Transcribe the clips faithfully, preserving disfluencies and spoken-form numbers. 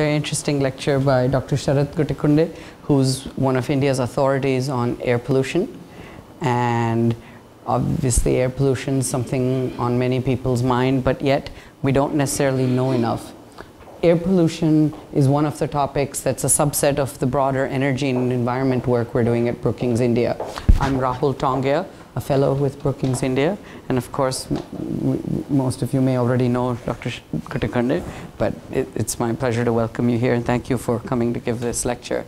Very interesting lecture by Doctor Sarath Guttikunda, who's one of India's authorities on air pollution. And obviously air pollution is something on many people's mind, but yet we don't necessarily know enough. Air pollution is one of the topics that's a subset of the broader energy and environment work we're doing at Brookings India. I'm Rahul Tongya, a fellow with Brookings India, and of course m most of you may already know Doctor Guttikunda, but it, it's my pleasure to welcome you here and thank you for coming to give this lecture.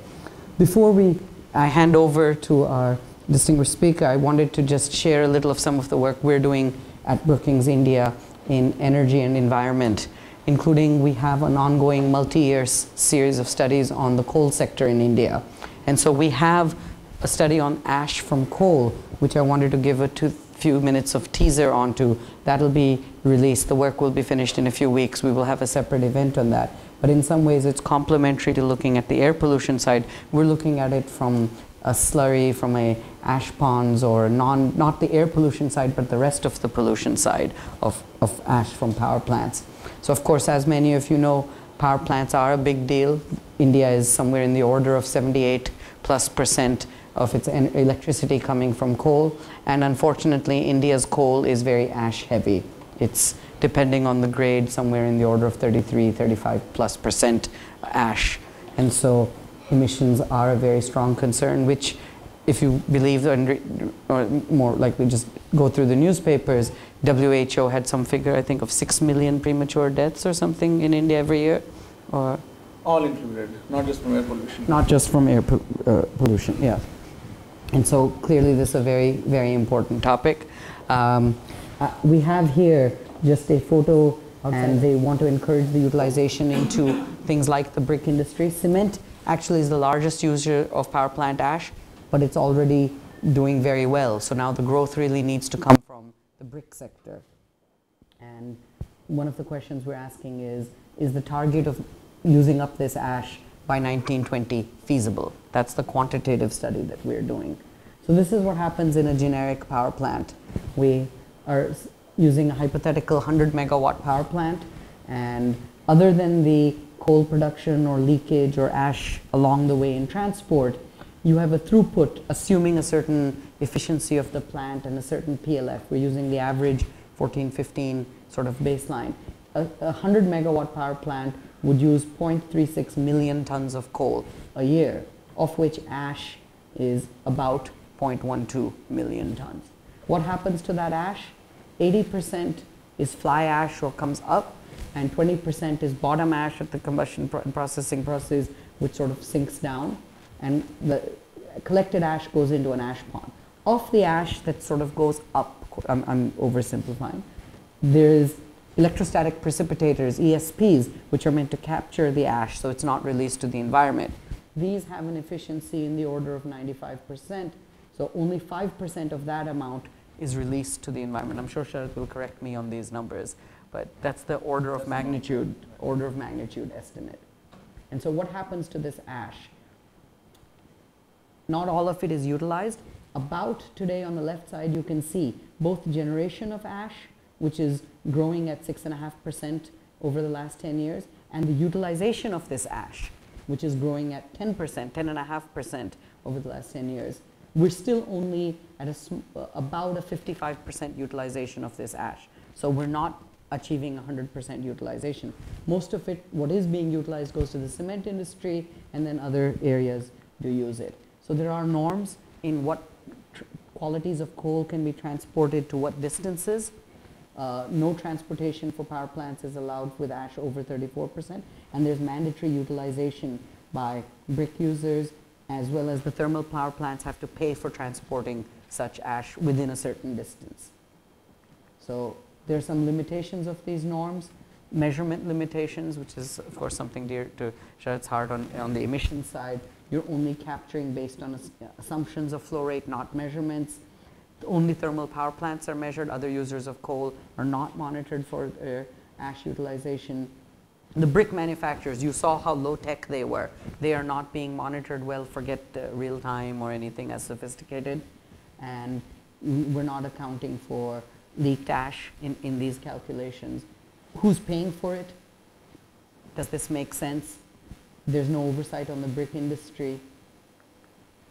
Before we, I hand over to our distinguished speaker, I wanted to just share a little of some of the work we're doing at Brookings India in energy and environment, including we have an ongoing multi-year series of studies on the coal sector in India. And so we have a study on ash from coal, which I wanted to give a two, few minutes of teaser onto. That'll be released. The work will be finished in a few weeks. We will have a separate event on that. But in some ways, it's complementary to looking at the air pollution side. We're looking at it from a slurry, from a ash ponds, or non, not the air pollution side, but the rest of the pollution side of, of ash from power plants. So of course, as many of you know, power plants are a big deal. India is somewhere in the order of seventy-eight plus percent of its en electricity coming from coal. And unfortunately, India's coal is very ash heavy. It's, depending on the grade, somewhere in the order of thirty-three, thirty-five plus percent ash. And so emissions are a very strong concern, which if you believe, or more likely just go through the newspapers, W H O had some figure, I think, of six million premature deaths or something in India every year? Or all included, not just from air pollution. Not just from air po uh, pollution, yeah. And so clearly this is a very, very important topic. Um, uh, we have here just a photo, okay. And they want to encourage the utilization into things like the brick industry. Cement actually is the largest user of power plant ash, but it's already doing very well. So now the growth really needs to come from the brick sector. And one of the questions we're asking is, is the target of using up this ash by nineteen twenty feasible? That's the quantitative study that we're doing. So this is what happens in a generic power plant. We are using a hypothetical one hundred megawatt power plant, and other than the coal production or leakage or ash along the way in transport, you have a throughput assuming a certain efficiency of the plant and a certain P L F. We're using the average fourteen, fifteen sort of baseline. A, a one hundred megawatt power plant would use zero point three six million tons of coal a year, of which ash is about zero point one two million tons. What happens to that ash? eighty percent is fly ash or comes up, and twenty percent is bottom ash at the combustion pro processing process, which sort of sinks down. And the collected ash goes into an ash pond. Of the ash that sort of goes up, I'm, I'm oversimplifying, there's electrostatic precipitators, E S Ps, which are meant to capture the ash so it's not released to the environment. These have an efficiency in the order of ninety-five percent, so only five percent of that amount is released to the environment. I'm sure Sharath will correct me on these numbers, but that's the order of magnitude, order of magnitude estimate. And so what happens to this ash? Not all of it is utilized. About today on the left side, you can see both generation of ash, which is growing at six point five percent over the last ten years, and the utilization of this ash, which is growing at ten percent, ten point five percent over the last ten years. We're still only at a sm about a fifty-five percent utilization of this ash. So we're not achieving one hundred percent utilization. Most of it, what is being utilized, goes to the cement industry, and then other areas do use it. So there are norms in what tr qualities of coal can be transported to what distances. Uh, no transportation for power plants is allowed with ash over thirty-four percent, and there's mandatory utilization by brick users, as well as the thermal power plants have to pay for transporting such ash within a certain distance. So there are some limitations of these norms. Measurement limitations, which is of course something dear to Sharath's heart on, on the emission side. You're only capturing based on assumptions of flow rate, not measurements. Only thermal power plants are measured. Other users of coal are not monitored for their ash utilization. The brick manufacturers, you saw how low-tech they were. They are not being monitored well, forget uh, real-time or anything as sophisticated. And we're not accounting for leaked ash in, in these calculations. Who's paying for it? Does this make sense? There's no oversight on the brick industry.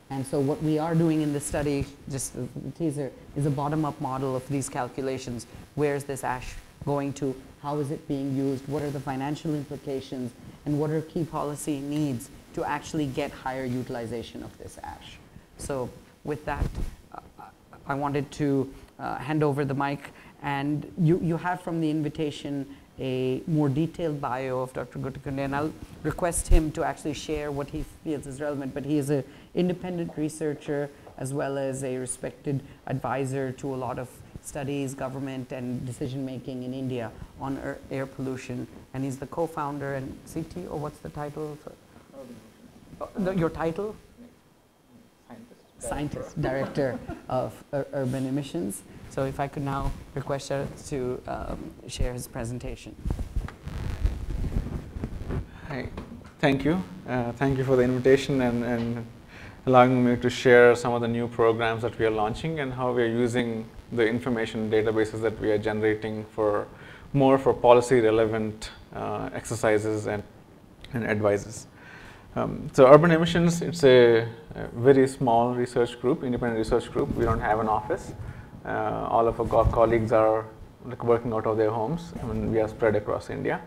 And so what we are doing in this study, just a teaser, is a bottom-up model of these calculations. Where is this ash going to? How is it being used? What are the financial implications? And what are key policy needs to actually get higher utilization of this ash? So with that, uh, I wanted to uh, hand over the mic. And you, you have from the invitation a more detailed bio of Doctor Guttikunda, and I'll request him to actually share what he feels is relevant. But he is an independent researcher as well as a respected advisor to a lot of studies, government, and decision making in India on air, air pollution. And he's the co-founder and C T O. What's the title? For, oh, the, your title? Scientist, director of uh, urban emissions. So if I could now request Sarath to um, share his presentation. Hi, thank you. Uh, thank you for the invitation and, and allowing me to share some of the new programs that we are launching and how we are using the information databases that we are generating for more for policy relevant uh, exercises and, and advices. Um, so urban emissions, it's a, a very small research group, independent research group. We don't have an office. Uh, all of our colleagues are like, working out of their homes, and we are spread across India.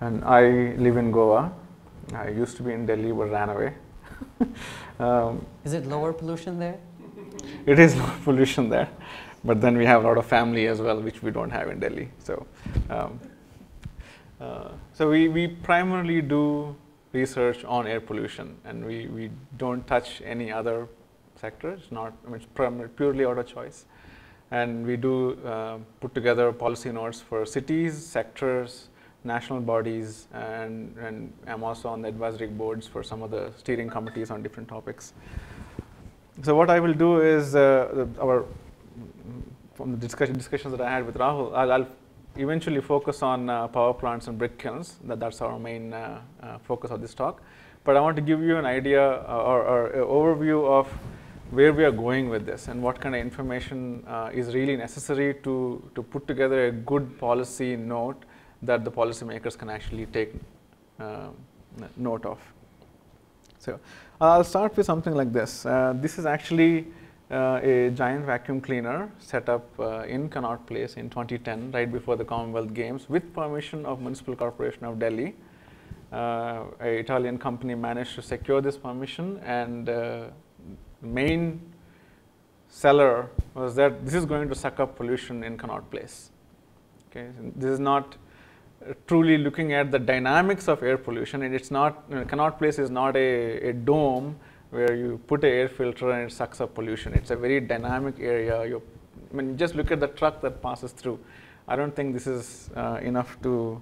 And I live in Goa. I used to be in Delhi, but ran away. um, Is it lower pollution there? It is lower pollution there, but then we have a lot of family as well, which we don't have in Delhi. So, um, uh, so we, we primarily do research on air pollution, and we, we don't touch any other sector. It's not, I mean, it's primarily purely out of choice. And we do uh, put together policy notes for cities, sectors, national bodies, and, and I'm also on the advisory boards for some of the steering committees on different topics. So what I will do is, uh, our from the discussion, discussions that I had with Rahul, I'll, I'll eventually focus on uh, power plants and brick kilns. That, that's our main uh, uh, focus of this talk. But I want to give you an idea or, or, or an overview of where we are going with this and what kind of information uh, is really necessary to, to put together a good policy note that the policymakers can actually take uh, note of. So I'll start with something like this. Uh, this is actually Uh, a giant vacuum cleaner set up uh, in Connaught Place in twenty ten, right before the Commonwealth Games, with permission of Municipal Corporation of Delhi. Uh, an Italian company managed to secure this permission, and uh, the main seller was that this is going to suck up pollution in Connaught Place. Okay, so this is not uh, truly looking at the dynamics of air pollution, and it's not, you know, Connaught Place is not a, a dome where you put an air filter and it sucks up pollution. It's a very dynamic area. You, I mean, just look at the truck that passes through. I don't think this is uh, enough to,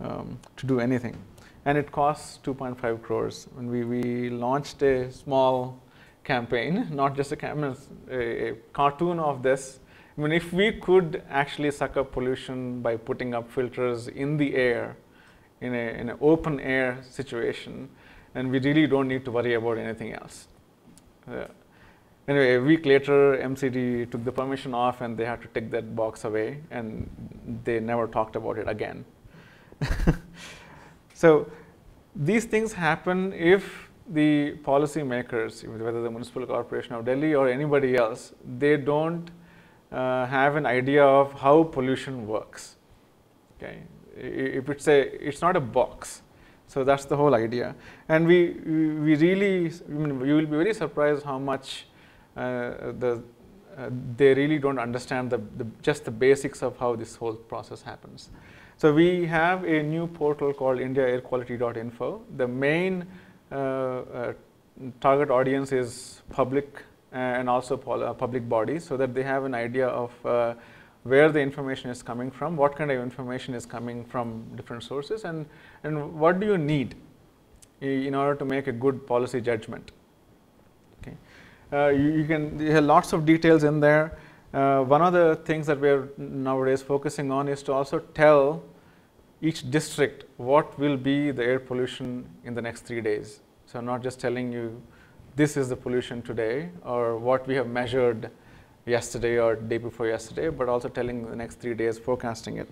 um, to do anything. And it costs two point five crores. And we, we launched a small campaign, not just a campaign, a, a cartoon of this. I mean, if we could actually suck up pollution by putting up filters in the air, in, a, in an open air situation, and we really don't need to worry about anything else. Uh, anyway, a week later, M C D took the permission off, and they had to take that box away, and they never talked about it again. So these things happen if the policymakers, whether the Municipal Corporation of Delhi or anybody else, they don't uh, have an idea of how pollution works. Okay, if it's a, it's not a box. So that's the whole idea, and we we really, I mean, you will be very surprised how much uh, the uh, they really don't understand the, the just the basics of how this whole process happens. So we have a new portal called India Air Quality dot info. The main uh, uh, target audience is public and also public bodies, so that they have an idea of uh, where the information is coming from, what kind of information is coming from different sources, and, and what do you need in order to make a good policy judgment. Okay. Uh, you, you can, there are lots of details in there. Uh, one of the things that we are nowadays focusing on is to also tell each district what will be the air pollution in the next three days. So not just telling you this is the pollution today or what we have measured yesterday or day before yesterday, but also telling the next three days, forecasting it.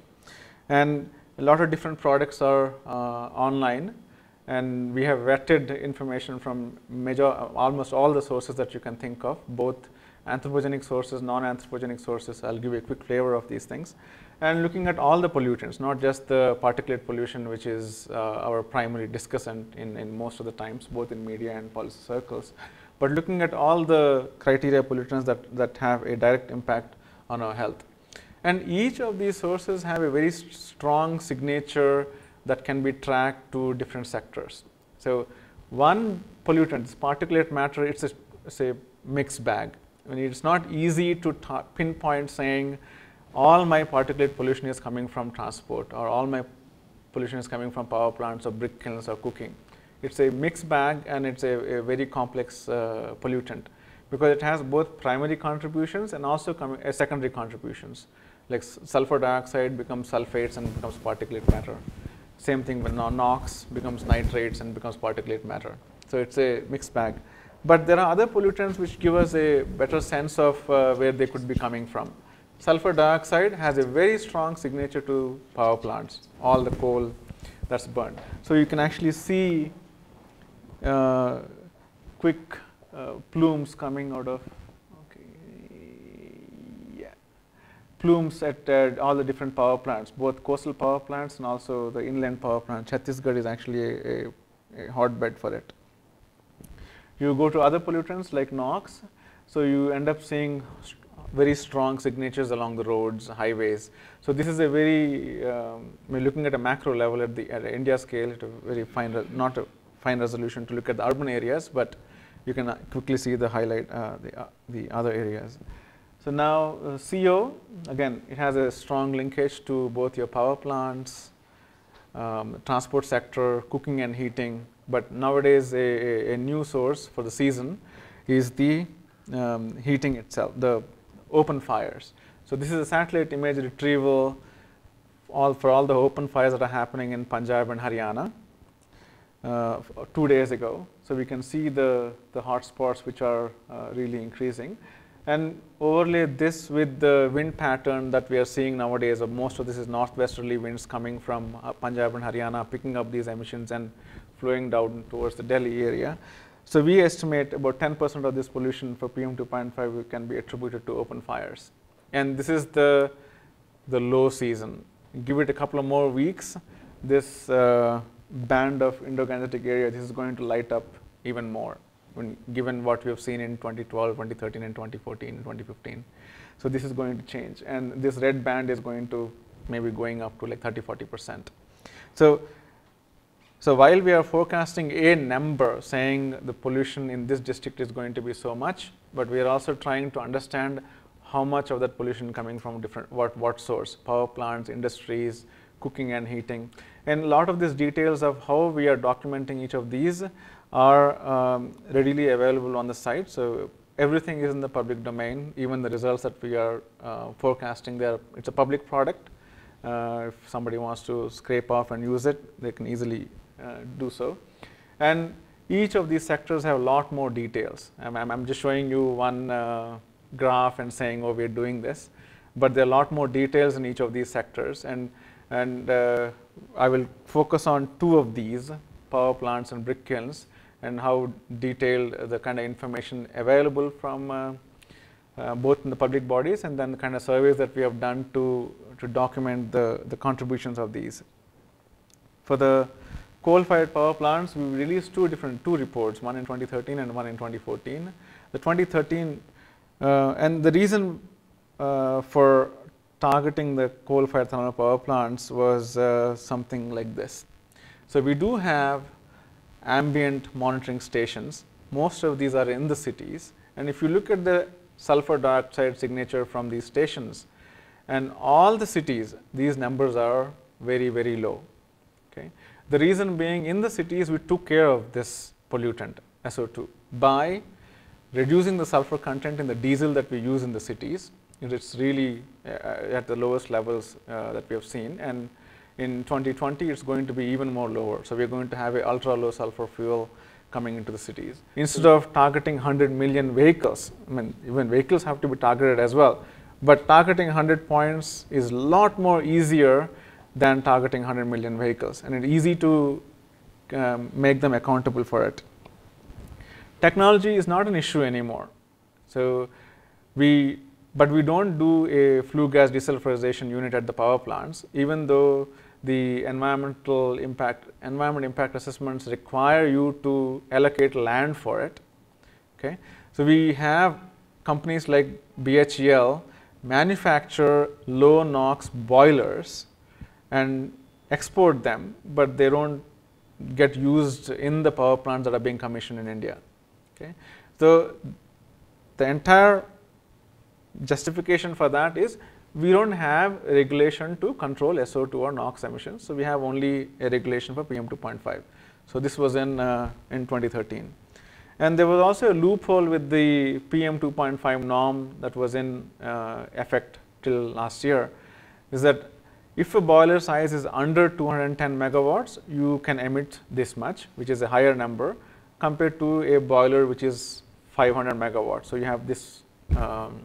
And a lot of different products are uh, online, and we have vetted information from major, almost all the sources that you can think of, both anthropogenic sources, non-anthropogenic sources. I'll give you a quick flavor of these things. And looking at all the pollutants, not just the particulate pollution, which is uh, our primary discussant in, in most of the times, both in media and policy circles, but looking at all the criteria pollutants that, that have a direct impact on our health. And each of these sources have a very strong signature that can be tracked to different sectors. So one pollutant, this particulate matter, it's a, it's a mixed bag. I mean, it's not easy to pinpoint saying all my particulate pollution is coming from transport, or all my pollution is coming from power plants or brick kilns or cooking. It's a mixed bag, and it's a, a very complex uh, pollutant, because it has both primary contributions and also com uh, secondary contributions. Like sulfur dioxide becomes sulfates and becomes particulate matter. Same thing with NOx, becomes nitrates and becomes particulate matter. So it's a mixed bag. But there are other pollutants which give us a better sense of uh, where they could be coming from. Sulfur dioxide has a very strong signature to power plants, all the coal that's burned. So you can actually see uh, quick uh, plumes coming out of, okay, yeah, plumes at uh, all the different power plants, both coastal power plants and also the inland power plants. Chhattisgarh is actually a, a, a hotbed for it. You go to other pollutants like NOx, so you end up seeing st very strong signatures along the roads, highways. So this is a very, um, looking at a macro level at the at India scale, it's a very fine, not a fine resolution to look at the urban areas, but you can quickly see the highlight, uh, the, uh, the other areas. So now uh, C O, again, it has a strong linkage to both your power plants, um, transport sector, cooking and heating. But nowadays, a, a new source for the season is the um, heating itself, the open fires. So this is a satellite image retrieval all for all the open fires that are happening in Punjab and Haryana uh, two days ago. So we can see the, the hot spots which are uh, really increasing. And overlay this with the wind pattern that we are seeing nowadays. Of most of this is northwesterly winds coming from uh, Punjab and Haryana, picking up these emissions and flowing down towards the Delhi area. So we estimate about ten percent of this pollution for P M two point five can be attributed to open fires. And this is the, the low season. Give it a couple of more weeks, this uh, band of Indo-Gangetic area, this is going to light up even more, when, given what we have seen in twenty twelve, twenty thirteen, and twenty fourteen, and twenty fifteen. So this is going to change. And this red band is going to maybe going up to like thirty, forty percent. So, So while we are forecasting a number saying the pollution in this district is going to be so much, but we are also trying to understand how much of that pollution coming from different, what, what source, power plants, industries, cooking and heating. And a lot of these details of how we are documenting each of these are um, readily available on the site. So everything is in the public domain, even the results that we are uh, forecasting there, it's a public product. Uh, if somebody wants to scrape off and use it, they can easily Uh, do so. And each of these sectors have a lot more details. I'm, I'm, I'm just showing you one uh, graph and saying, oh, we're doing this, but there are a lot more details in each of these sectors. And, and uh, I will focus on two of these, power plants and brick kilns, and how detailed uh, the kind of information available from uh, uh, both in the public bodies and then the kind of surveys that we have done to, to document the, the contributions of these. For the coal-fired power plants, we released two different, two reports, one in twenty thirteen and one in twenty fourteen. The twenty thirteen, uh, and the reason uh, for targeting the coal-fired thermal power plants was uh, something like this. So we do have ambient monitoring stations. Most of these are in the cities. And if you look at the sulfur dioxide signature from these stations, and all the cities, these numbers are very, very low. Okay? The reason being, in the cities, we took care of this pollutant, S O two, by reducing the sulfur content in the diesel that we use in the cities. It's really uh, at the lowest levels uh, that we have seen. And in twenty twenty, it's going to be even more lower. So we're going to have an ultra-low sulfur fuel coming into the cities. Instead of targeting one hundred million vehicles, I mean, even vehicles have to be targeted as well. But targeting one hundred points is a lot more easier than targeting one hundred million vehicles, and it's easy to um, make them accountable for it. Technology is not an issue anymore. So we, but we don't do a flue gas desulfurization unit at the power plants, even though the environmental impact, environment impact assessments require you to allocate land for it. Okay? So we have companies like B H E L manufacture low NOx boilers and export them, but they don't get used in the power plants that are being commissioned in India. Okay? So the entire justification for that is we don't have regulation to control S O two or NOx emissions, so we have only a regulation for P M two point five. So this was in uh, in twenty thirteen, and there was also a loophole with the P M two point five norm that was in uh, effect till last year, is that if a boiler size is under two hundred ten megawatts, you can emit this much, which is a higher number compared to a boiler which is five hundred megawatts. So you have this um,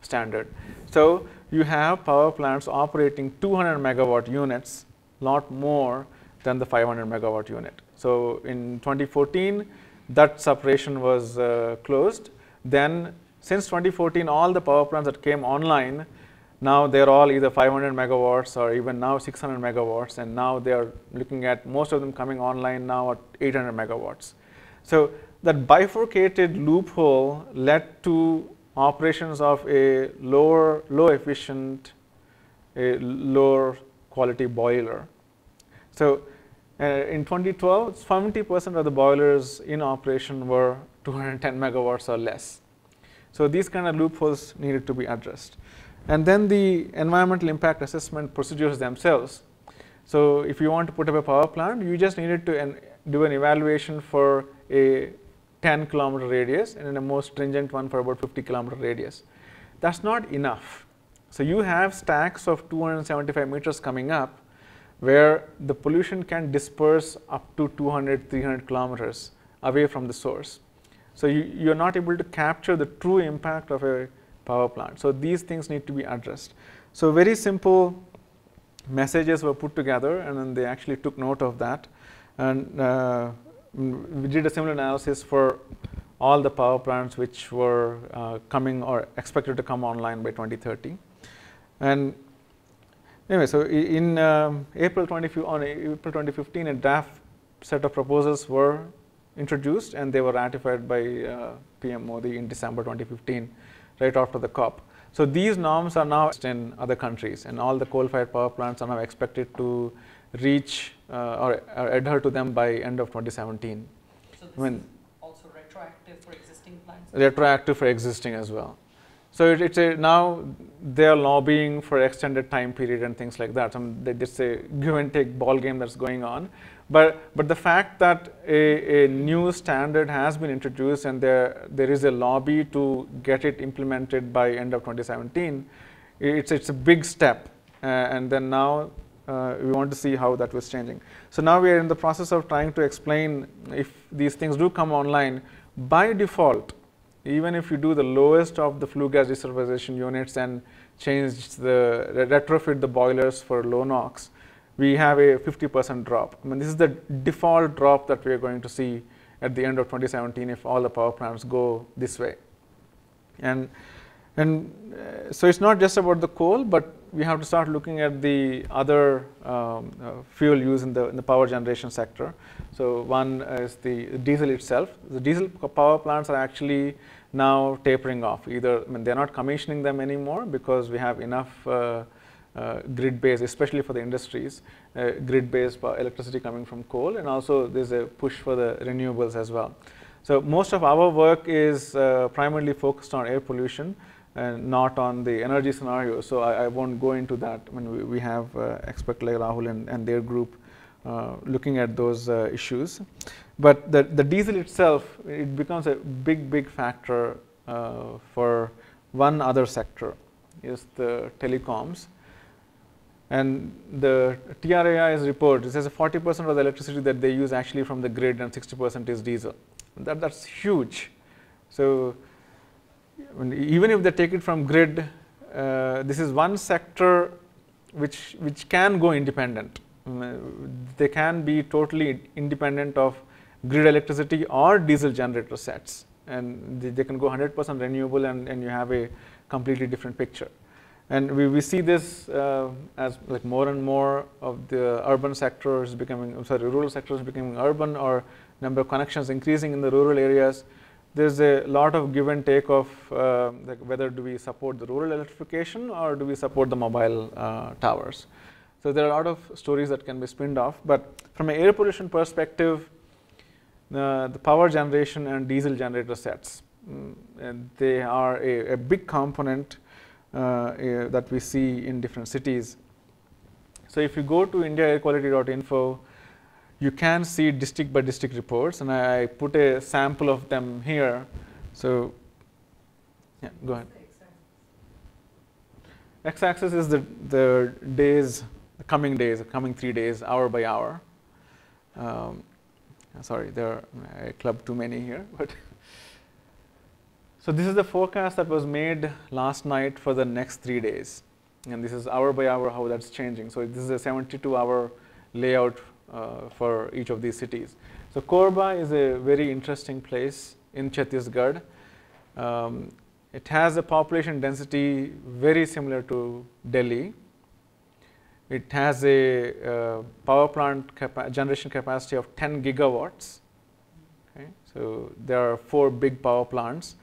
standard. So you have power plants operating two hundred megawatt units, lot more than the five hundred megawatt unit. So in twenty fourteen, that separation was uh, closed. Then since twenty fourteen, all the power plants that came online, now they are all either five hundred megawatts or even now six hundred megawatts, and now they are looking at most of them coming online now at eight hundred megawatts. So that bifurcated loophole led to operations of a lower, low efficient, a lower quality boiler. So uh, in twenty twelve, seventy percent of the boilers in operation were two hundred ten megawatts or less. So these kind of loopholes needed to be addressed. And then the environmental impact assessment procedures themselves. So if you want to put up a power plant, you just needed to an, do an evaluation for a ten kilometer radius, and in a more stringent one for about fifty kilometer radius. That's not enough. So you have stacks of two hundred seventy-five meters coming up where the pollution can disperse up to two hundred, three hundred kilometers away from the source. So you, you're not able to capture the true impact of a power plant. So these things need to be addressed. So very simple messages were put together, and then they actually took note of that, and uh, we did a similar analysis for all the power plants which were uh, coming or expected to come online by twenty thirty. And anyway, so in um, April twenty, on April twenty fifteen, a draft set of proposals were introduced, and they were ratified by uh, P M Modi in December twenty fifteen. Right after the COP. So these norms are now in other countries, and all the coal-fired power plants are now expected to reach uh, or, or adhere to them by end of twenty seventeen. So this is also retroactive for existing plants? Retroactive for existing as well. So it, it's a, now they are lobbying for extended time period and things like that. So it's a give and take ball game that's going on. But, but the fact that a, a new standard has been introduced, and there, there is a lobby to get it implemented by end of twenty seventeen, it's, it's a big step. Uh, and then now uh, we want to see how that was changing. So now we are in the process of trying to explain, if these things do come online, by default, even if you do the lowest of the flue gas desulfurization units and change the, retrofit the boilers for low NOx, we have a fifty percent drop. I mean, this is the default drop that we are going to see at the end of twenty seventeen if all the power plants go this way. And, and uh, so it's not just about the coal, but we have to start looking at the other um, uh, fuel used in the, in the power generation sector. So one is the diesel itself. The diesel power plants are actually now tapering off. Either, I mean, they're not commissioning them anymore because we have enough uh, Uh, grid-based, especially for the industries, uh, grid-based electricity coming from coal, and also there's a push for the renewables as well. So most of our work is uh, primarily focused on air pollution and not on the energy scenario. So I, I won't go into that. I mean, we, we have uh, experts like Rahul and, and their group uh, looking at those uh, issues. But the, the diesel itself, it becomes a big, big factor uh, for one other sector, is the telecoms. And the T R A I's report, it says forty percent of the electricity that they use actually from the grid, and sixty percent is diesel. That, that's huge. So even if they take it from grid, uh, this is one sector which, which can go independent. they can be totally independent of grid electricity or diesel generator sets, and they, they can go one hundred percent renewable, and, and you have a completely different picture. And we, we see this uh, as like more and more of the urban sectors becoming, I'm sorry, rural sectors becoming urban, or number of connections increasing in the rural areas. There's a lot of give and take of uh, like whether do we support the rural electrification or do we support the mobile uh, towers. So there are a lot of stories that can be spinned off, but from an air pollution perspective, uh, the power generation and diesel generator sets, mm, and they are a, a big component uh, uh, that we see in different cities. So if you go to India Air Quality dot info, you can see district by district reports, and I, I put a sample of them here. So yeah, go ahead. X-axis is the, the days, the coming days, the coming three days, hour by hour. Um, sorry, there are, I clubbed too many here. But so this is the forecast that was made last night for the next three days. And this is hour by hour how that's changing. So this is a seventy-two hour layout Uh, for each of these cities. So Korba is a very interesting place in Chhattisgarh. Um, it has a population density very similar to Delhi. It has a uh, power plant capa generation capacity of ten gigawatts. Okay? So there are four big power plants,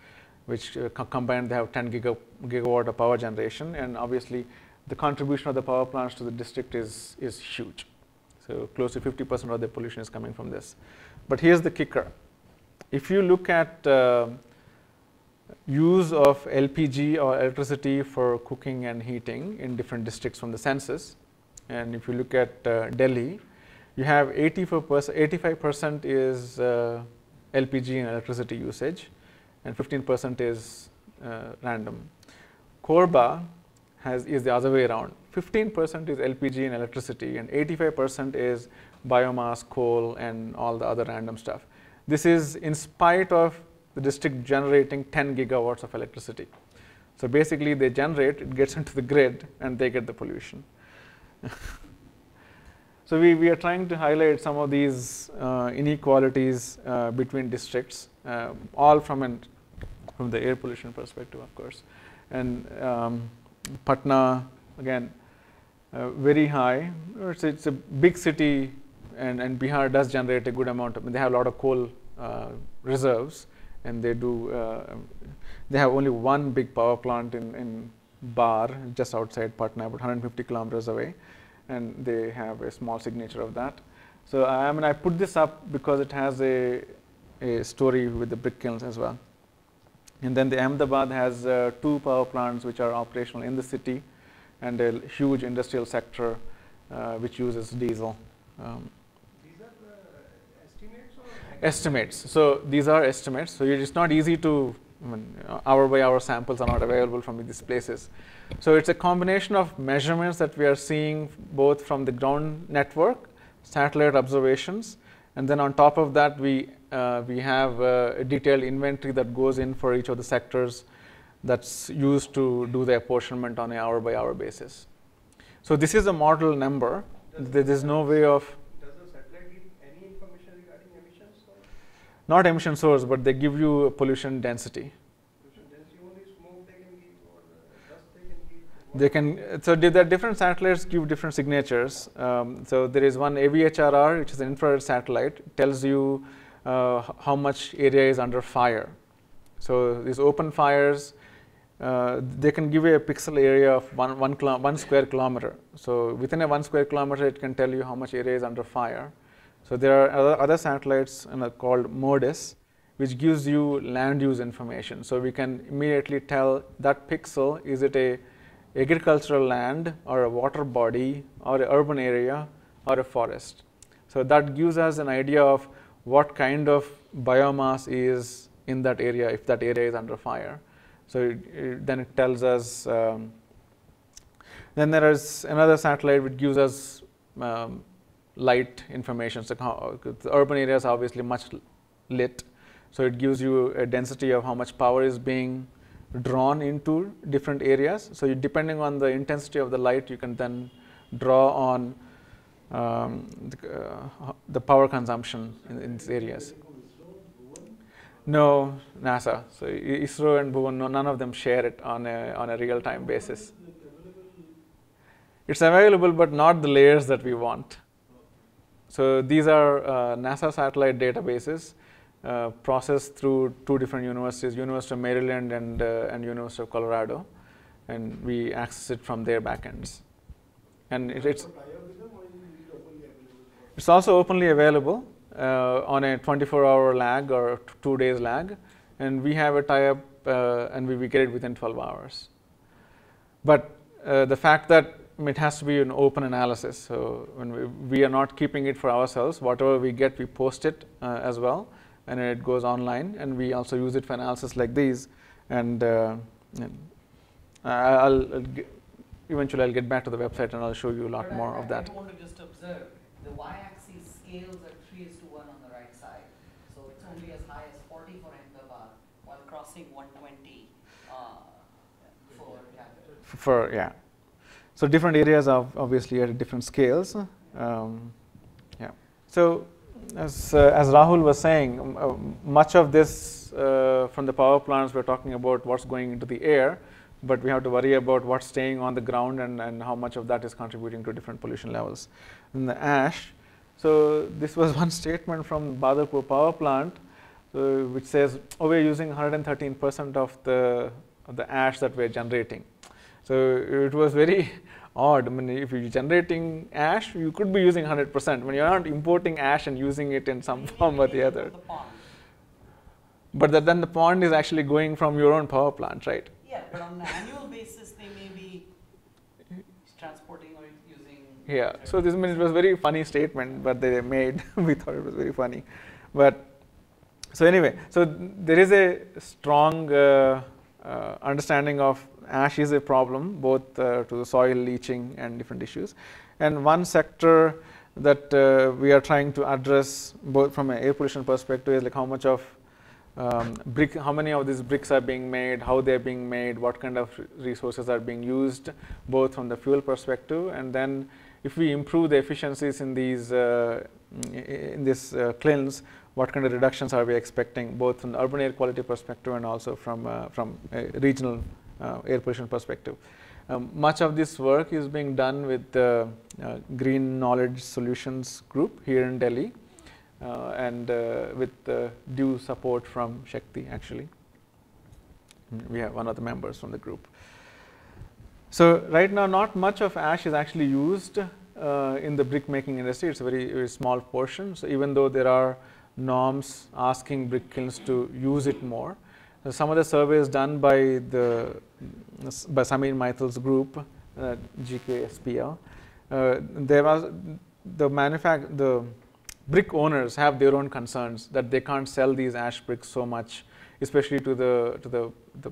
which uh, co combined they have ten gigawatt of power generation, and obviously the contribution of the power plants to the district is, is huge. So close to fifty percent of the pollution is coming from this. But here's the kicker. If you look at uh, use of L P G or electricity for cooking and heating in different districts from the census, and if you look at uh, Delhi, you have eighty-five percent is uh, L P G and electricity usage, and fifteen percent is uh, random. Korba has, is the other way around. fifteen percent is L P G and electricity, and eighty-five percent is biomass, coal, and all the other random stuff. This is in spite of the district generating ten gigawatts of electricity. So basically they generate, it gets into the grid, and they get the pollution. So we, we are trying to highlight some of these uh, inequalities uh, between districts, uh, all from, an, from the air pollution perspective, of course. And um, Patna, again, Uh, very high. It's, it's a big city, and, and Bihar does generate a good amount of, I mean, they have a lot of coal uh, reserves, and they do, uh, they have only one big power plant in, in Bar, just outside Patna, about one hundred fifty kilometers away, and they have a small signature of that. So I mean, I put this up because it has a, a story with the brick kilns as well. And then the Ahmedabad has uh, two power plants which are operational in the city, and a huge industrial sector uh, which uses diesel. Um, these are the estimates or? Estimates. So these are estimates. So it's not easy to, I mean, hour by hour samples are not available from these places. So it's a combination of measurements that we are seeing both from the ground network, satellite observations, and then on top of that we, uh, we have uh, a detailed inventory that goes in for each of the sectors that's used to do the apportionment on an hour by hour basis. So this is a model number. There is no way of. Does the satellite give any information regarding emissions? Or? Not emission source, but they give you a pollution density. Pollution density, only smoke they can give, or dust they can give? They can, so there are different satellites give different signatures. Um, so there is one A V H R R, which is an infrared satellite. It tells you uh, how much area is under fire. So these open fires, Uh, they can give you a pixel area of one, one, one square kilometer. So within a one square kilometer, it can tell you how much area is under fire. So there are other, other satellites you know, called MODIS, which gives you land use information. So we can immediately tell that pixel, is it a agricultural land or a water body or an urban area or a forest. So that gives us an idea of what kind of biomass is in that area if that area is under fire. So it, it, then it tells us, um, then there is another satellite which gives us um, light information. So how, the urban area is obviously much lit. So it gives you a density of how much power is being drawn into different areas. So you, depending on the intensity of the light, you can then draw on um, the, uh, the power consumption in, in these areas. No, NASA. So ISRO and Bhuvan, no, none of them share it on a, on a real-time basis. It's available, but not the layers that we want. So these are uh, NASA satellite databases uh, processed through two different universities, University of Maryland and, uh, and University of Colorado. And we access it from their backends. And it, it's, it's also openly available uh, on a twenty-four hour lag or two days lag. And we have a tie-up uh, and we, we get it within twelve hours. But uh, the fact that it has to be an open analysis, so when we, we are not keeping it for ourselves, whatever we get, we post it uh, as well, and it goes online, and we also use it for analysis like these, and, uh, and I'll, I'll g eventually I'll get back to the website and I'll show you a lot but more I, of that. I want to just observe, the y-axis scales are three is to one on the right side, so it's only as high as forty for Ahmedabad, while crossing one twenty uh, for capital. For, yeah. So different areas are obviously at different scales. Um, yeah. So as, uh, as Rahul was saying, um, uh, much of this uh, from the power plants, we're talking about what's going into the air, but we have to worry about what's staying on the ground and, and how much of that is contributing to different pollution levels. And the ash, so this was one statement from Badarpur power plant, uh, which says, oh, we're using one hundred thirteen percent of the, of the ash that we're generating. So it was very odd. I mean, if you're generating ash, you could be using one hundred percent. When you're not importing ash and using it in some form or the other. But that, then the pond is actually going from your own power plant, right? Yeah, but on an annual basis, they may be transporting or using. Yeah. So this, I mean, it was a very funny statement, but they made. We thought it was very funny, but so anyway, so there is a strong uh, uh, understanding of. Ash is a problem both uh, to the soil leaching and different issues, and one sector that uh, we are trying to address both from an air pollution perspective is like how much of um, brick, how many of these bricks are being made, how they are being made, what kind of resources are being used both from the fuel perspective, and then if we improve the efficiencies in these uh, in this uh, kilns, what kind of reductions are we expecting both from the urban air quality perspective and also from uh, from a regional Uh, air pollution perspective. Um, much of this work is being done with the uh, Green Knowledge Solutions group here in Delhi uh, and uh, with uh, due support from Shakti actually. We have one of the members from the group. So right now not much of ash is actually used uh, in the brick making industry. It's a very, very small portion. So even though there are norms asking brick kilns to use it more, some of the surveys done by the by Sameer Maithil's group, uh, G K S P L, uh, there was the manufact the brick owners have their own concerns that they can't sell these ash bricks so much, especially to the to the the,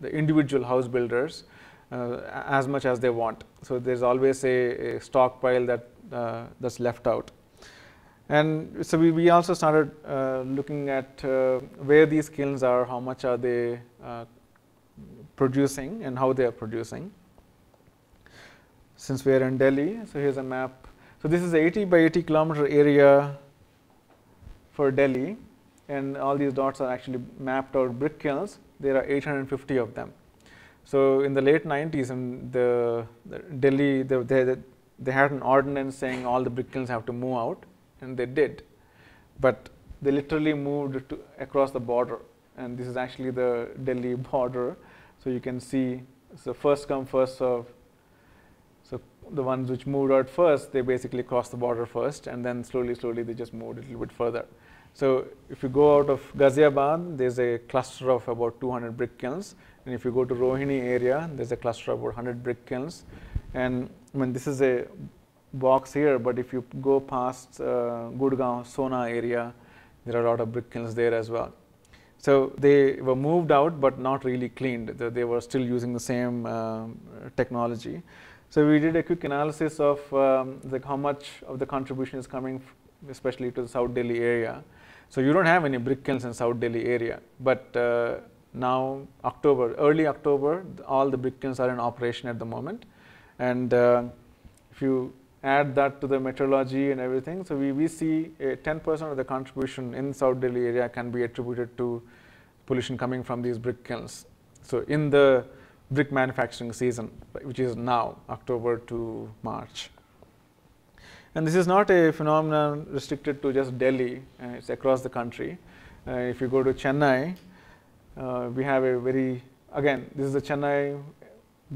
the individual house builders, uh, as much as they want. So there's always a, a stockpile that uh, that's left out. And so we, we also started uh, looking at uh, where these kilns are, how much are they uh, producing and how they are producing. Since we are in Delhi, so here's a map. So this is an eighty by eighty kilometer area for Delhi, and all these dots are actually mapped out brick kilns. There are eight hundred fifty of them. So in the late nineties in the, the Delhi, the, they, they had an ordinance saying all the brick kilns have to move out. And they did, but they literally moved to across the border, and this is actually the Delhi border. So you can see, so first come first serve. So the ones which moved out first, they basically crossed the border first, and then slowly, slowly they just moved a little bit further. So if you go out of Ghaziabad, there's a cluster of about two hundred brick kilns, and if you go to Rohini area, there's a cluster of about one hundred brick kilns, and I mean this is a box here, but if you go past uh, Gurgaon, Sona area, there are a lot of brick kilns there as well. So they were moved out, but not really cleaned. They, they were still using the same um, technology. So we did a quick analysis of um, like how much of the contribution is coming, especially to the South Delhi area. So you don't have any brick kilns in South Delhi area, but uh, now October, early October, all the brick kilns are in operation at the moment, and uh, if you add that to the meteorology and everything. So we, we see ten percent of the contribution in South Delhi area can be attributed to pollution coming from these brick kilns. So in the brick manufacturing season, which is now October to March. And this is not a phenomenon restricted to just Delhi, uh, it's across the country. Uh, if you go to Chennai, uh, we have a very, again, this is the Chennai,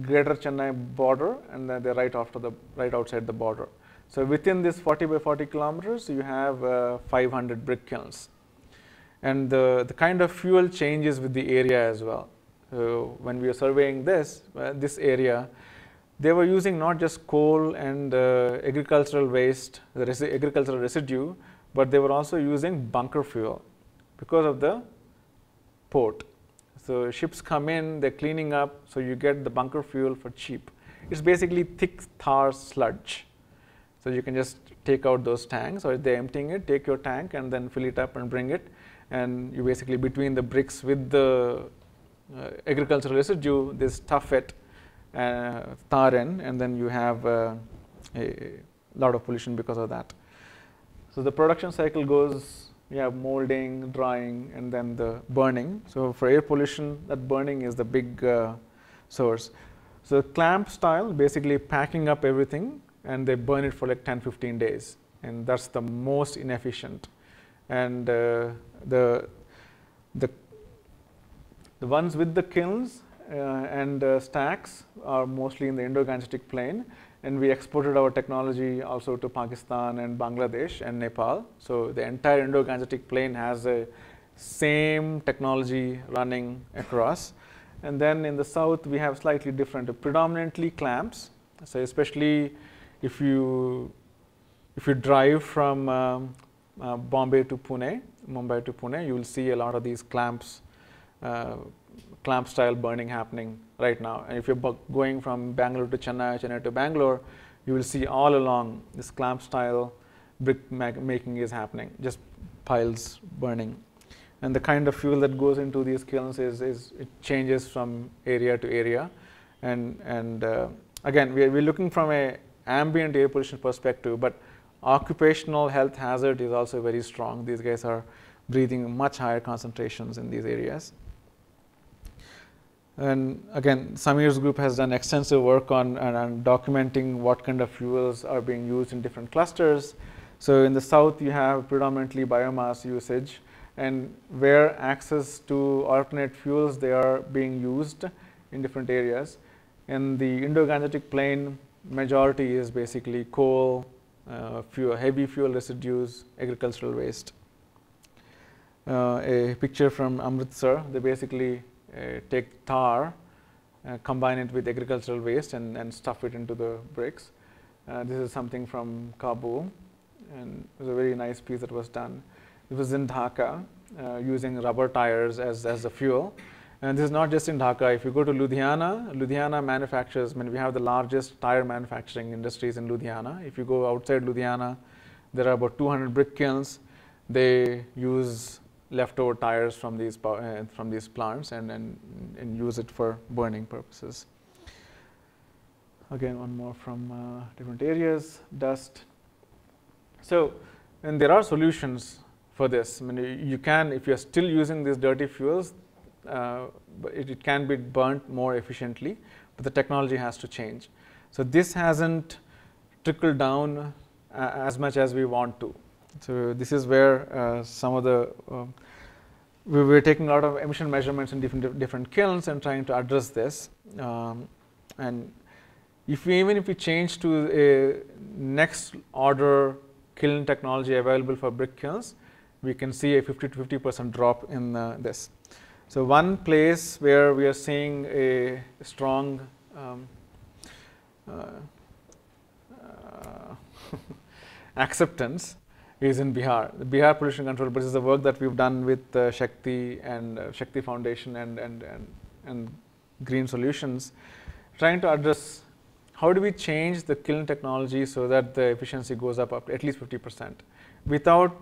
greater Chennai border, and then they're right after the, right outside the border. So within this forty by forty kilometers, you have uh, five hundred brick kilns. And the, the kind of fuel changes with the area as well. So when we were surveying this, uh, this area, they were using not just coal and uh, agricultural waste, the resi agricultural residue, but they were also using bunker fuel because of the port. So ships come in, they're cleaning up, so you get the bunker fuel for cheap. It's basically thick tar sludge. So you can just take out those tanks, or if they're emptying it, take your tank and then fill it up and bring it. And you basically, between the bricks with the uh, agricultural residue, they stuff it. Uh, tar in, and then you have uh, a lot of pollution because of that. So the production cycle goes, you have molding, drying, and then the burning. So for air pollution, that burning is the big uh, source. So clamp style, basically packing up everything and they burn it for like ten to fifteen days, and that's the most inefficient. And uh, the, the, the ones with the kilns Uh, and uh, stacks are mostly in the Indo-Gangetic plain, and we exported our technology also to Pakistan and Bangladesh and Nepal. So the entire Indo-Gangetic plain has the same technology running across. And then in the south we have slightly different, uh, predominantly clamps. So especially if you if you drive from um, uh, Bombay to Pune, Mumbai to Pune, you will see a lot of these clamps. Uh, clamp style burning happening right now. And if you're going from Bangalore to Chennai, Chennai to Bangalore, you will see all along this clamp style brick making is happening, just piles burning. And the kind of fuel that goes into these kilns is, is it changes from area to area. And, and uh, again, we are, we're looking from an ambient air pollution perspective, but occupational health hazard is also very strong. These guys are breathing much higher concentrations in these areas. And again, Samir's group has done extensive work on, on, on documenting what kind of fuels are being used in different clusters. So in the south, you have predominantly biomass usage, and where access to alternate fuels, they are being used in different areas. In the Indo-Gangetic plain, majority is basically coal, uh, fuel, heavy fuel residues, agricultural waste. Uh, a picture from Amritsar, they basically Uh, take tar, uh, combine it with agricultural waste, and, and stuff it into the bricks. Uh, this is something from Kabul, and it was a very nice piece that was done. It was in Dhaka, uh, using rubber tires as, as the fuel. And this is not just in Dhaka. If you go to Ludhiana, Ludhiana manufactures, I mean, we have the largest tire manufacturing industries in Ludhiana. If you go outside Ludhiana, there are about two hundred brick kilns. They use leftover tires from these uh, from these plants and, and and use it for burning purposes. Again, one more from uh, different areas, dust. So, and there are solutions for this. I mean, you can, if you are still using these dirty fuels, uh, it, it can be burnt more efficiently, but the technology has to change. So this hasn't trickled down uh, as much as we want to. So this is where uh, some of the, uh, we were taking a lot of emission measurements in different different kilns and trying to address this. Um, and if we, even if we change to a next order kiln technology available for brick kilns, we can see a fifty to fifty percent drop in uh, this. So one place where we are seeing a strong um, uh, uh acceptance is in Bihar. The Bihar Pollution Control Board is the work that we've done with uh, Shakti and uh, Shakti Foundation and, and, and, and Green Solutions, trying to address how do we change the kiln technology so that the efficiency goes up, up to at least fifty percent without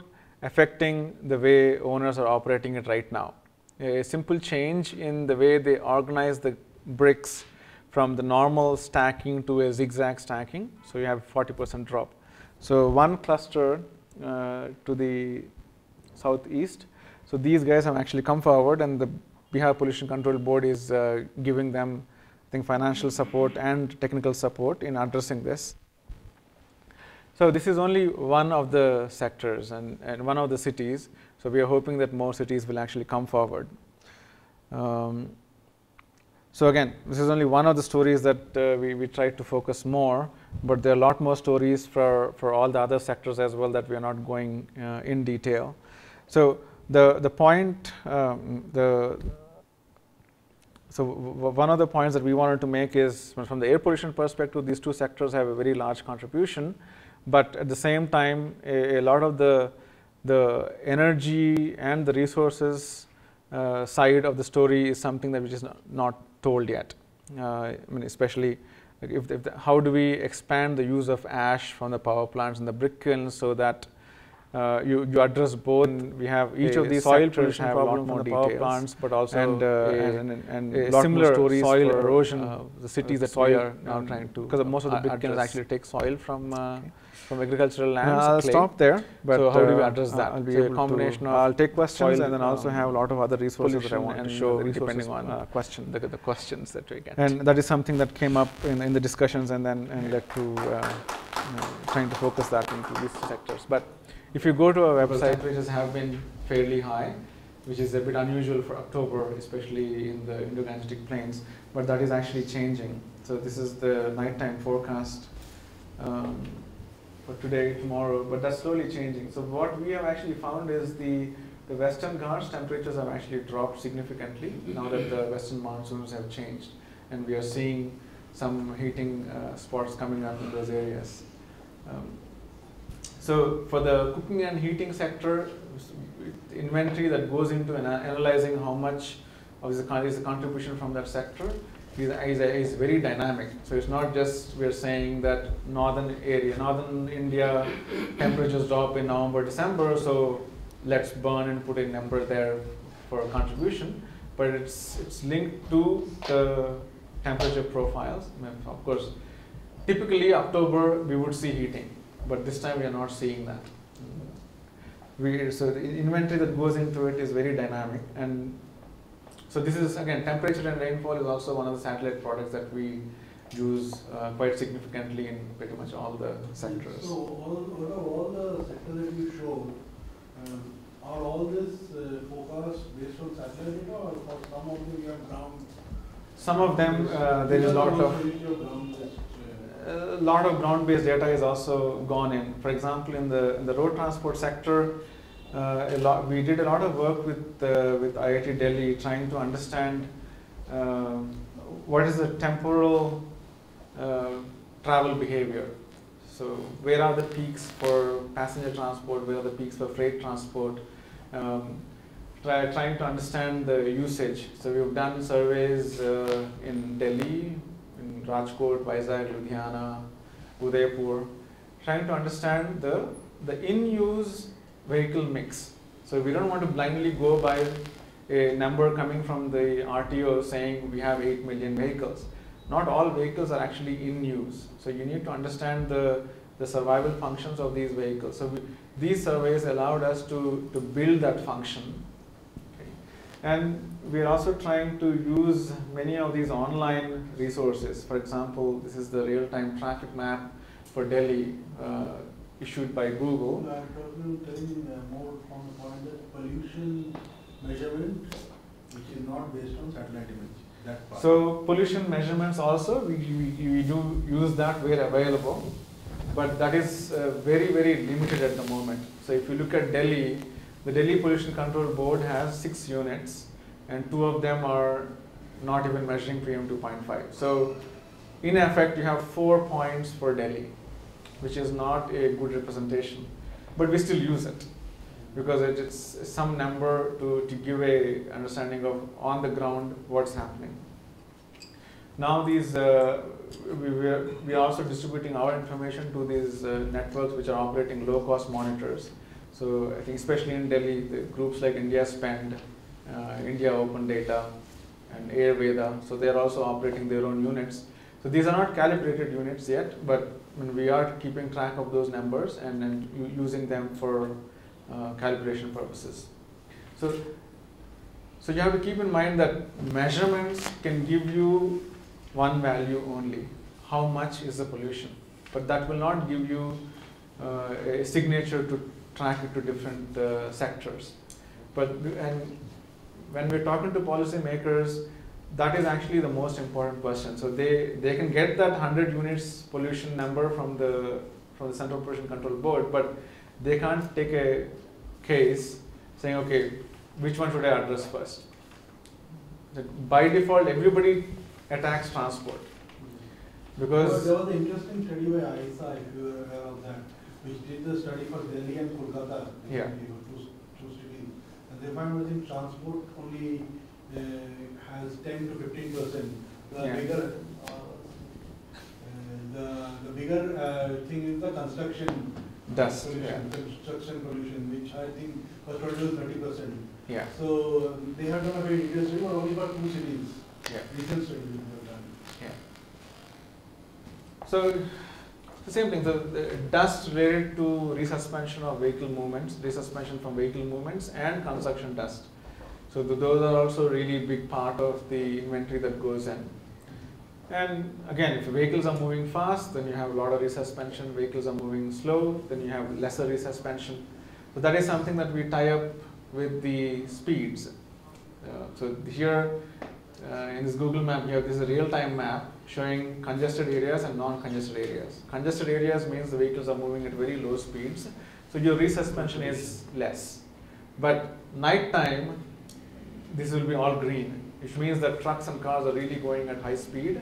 affecting the way owners are operating it right now. A simple change in the way they organize the bricks from the normal stacking to a zigzag stacking, so you have forty percent drop. So one cluster uh, to the southeast, so these guys have actually come forward, and the Bihar Pollution Control Board is uh, giving them, I think, financial support and technical support in addressing this. So this is only one of the sectors and, and one of the cities, so we are hoping that more cities will actually come forward. Um, So again, this is only one of the stories that uh, we, we tried to focus more, but there are a lot more stories for, for all the other sectors as well that we are not going uh, in detail. So the, the point, um, the, so w one of the points that we wanted to make is, from the air pollution perspective, these two sectors have a very large contribution, but at the same time, a, a lot of the, the energy and the resources uh, side of the story is something that which is not, not told yet. Uh, I mean, especially like if, if the, how do we expand the use of ash from the power plants and the brick kilns so that uh, you, you address both. We have each a of these soil pollution have problem from the details, power plants, but also and, uh, a, and, and, and a lot similar more stories soil for, erosion. Uh, the cities uh, that soil we are now trying to because uh, most of the brick kilns actually take soil from uh, okay. from agricultural lands. Uh, I'll clay. Stop there. But so how uh, do we address that? I'll be so able a combination to, of I'll take questions and then also um, have a lot of other resources that I want to show depending on uh, question, the, the questions that we get. And that is something that came up in, in the discussions and then and led to uh, you know, trying to focus that into these sectors. But if you go to our website, temperatures have been fairly high, which is a bit unusual for October, especially in the Indo-Gangetic plains, but that is actually changing. So this is the nighttime forecast. Um, for today, tomorrow, but that's slowly changing. So what we have actually found is the, the Western Ghats temperatures have actually dropped significantly now that the Western monsoons have changed, and we are seeing some heating uh, spots coming up in those areas. Um, so for the cooking and heating sector, inventory that goes into an analyzing how much of the contribution from that sector Is, is very dynamic. So it's not just we're saying that northern area, northern India temperatures drop in November, December, so let's burn and put a number there for contribution, but it's, it's linked to the temperature profiles. Of course, typically October we would see heating, but this time we are not seeing that. We, so the inventory that goes into it is very dynamic. And so this is, again, temperature and rainfall is also one of the satellite products that we use uh, quite significantly in pretty much all the sectors. So all, out of all the sectors that you showed, um, are all this uh, forecasts based on satellite data, or for some of them you have ground? Some of them, uh, there is a lot of... A lot of ground-based data is also gone in. For example, in the, in the road transport sector, Uh, a lot, we did a lot of work with, uh, with I I T Delhi trying to understand uh, what is the temporal uh, travel behavior. So where are the peaks for passenger transport, where are the peaks for freight transport, um, try, trying to understand the usage. So we've done surveys uh, in Delhi, in Rajkot, Vizag, Ludhiana, Udaipur, trying to understand the, the in-use vehicle mix. So we don't want to blindly go by a number coming from the R T O saying we have eight million vehicles. Not all vehicles are actually in use. So you need to understand the, the survival functions of these vehicles. So we, these surveys allowed us to, to build that function. Okay. And we are also trying to use many of these online resources. For example, this is the real-time traffic map for Delhi. Uh, issued by Google. I am telling more on the point that pollution measurement, which is not based on satellite image. That part. So pollution measurements also, we, we, we do use that where available, but that is uh, very, very limited at the moment. So if you look at Delhi, the Delhi Pollution Control Board has six units, and two of them are not even measuring P M two point five. So in effect, you have four points for Delhi, which is not a good representation, but we still use it because it is some number to, to give a understanding of on the ground what's happening. Now these, uh, we, we, are, we are also distributing our information to these uh, networks which are operating low-cost monitors. So I think especially in Delhi, the groups like India Spend, uh, India Open Data, and Air Veda. So they are also operating their own units. So these are not calibrated units yet, but I mean, we are keeping track of those numbers and then using them for uh, calibration purposes. So, so you have to keep in mind that measurements can give you one value only. How much is the pollution? But that will not give you uh, a signature to track it to different uh, sectors. But and when we're talking to policymakers, that is actually the most important question. So they, they can get that one hundred units pollution number from the, from the Central Pollution Control Board, but they can't take a case saying, okay, which one should I address first? That by default, everybody attacks transport. Because well, there was an interesting study by I S A, if you are aware of that, which did the study for Delhi and Kolkata, yeah. two, two cities. And they found within transport only uh, has ten to fifteen percent. The yeah. bigger, uh, uh, the, the bigger uh, thing is the construction dust pollution, yeah. construction pollution, which I think was thirty percent. Yeah. So um, they had done a very interesting study, but only for two cities. Yeah. Recent studies. So, the same thing, so the dust related to resuspension of vehicle movements, resuspension from vehicle movements and construction dust. So, the, those are also really big part of the inventory that goes in. And again, if vehicles are moving fast, then you have a lot of resuspension. Vehicles are moving slow, then you have lesser resuspension. So, that is something that we tie up with the speeds. Uh, so, here uh, in this Google map here, this is a real-time map showing congested areas and non-congested areas. Congested areas means the vehicles are moving at very low speeds, so your resuspension is less. But night time, this will be all green, which means that trucks and cars are really going at high speed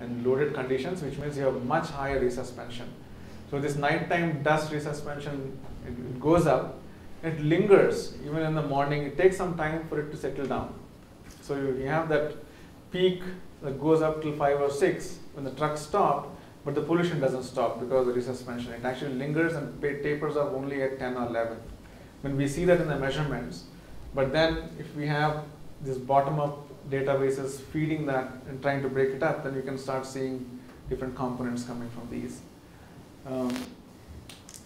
and loaded conditions, which means you have much higher resuspension. So this nighttime dust resuspension, it, it goes up, it lingers even in the morning, it takes some time for it to settle down. So you, you have that peak that goes up till five or six when the trucks stop, but the pollution doesn't stop because of the resuspension. It actually lingers and tapers off only at ten or eleven. When we see that in the measurements, but then if we have this bottom-up databases feeding that and trying to break it up, then you can start seeing different components coming from these. Um,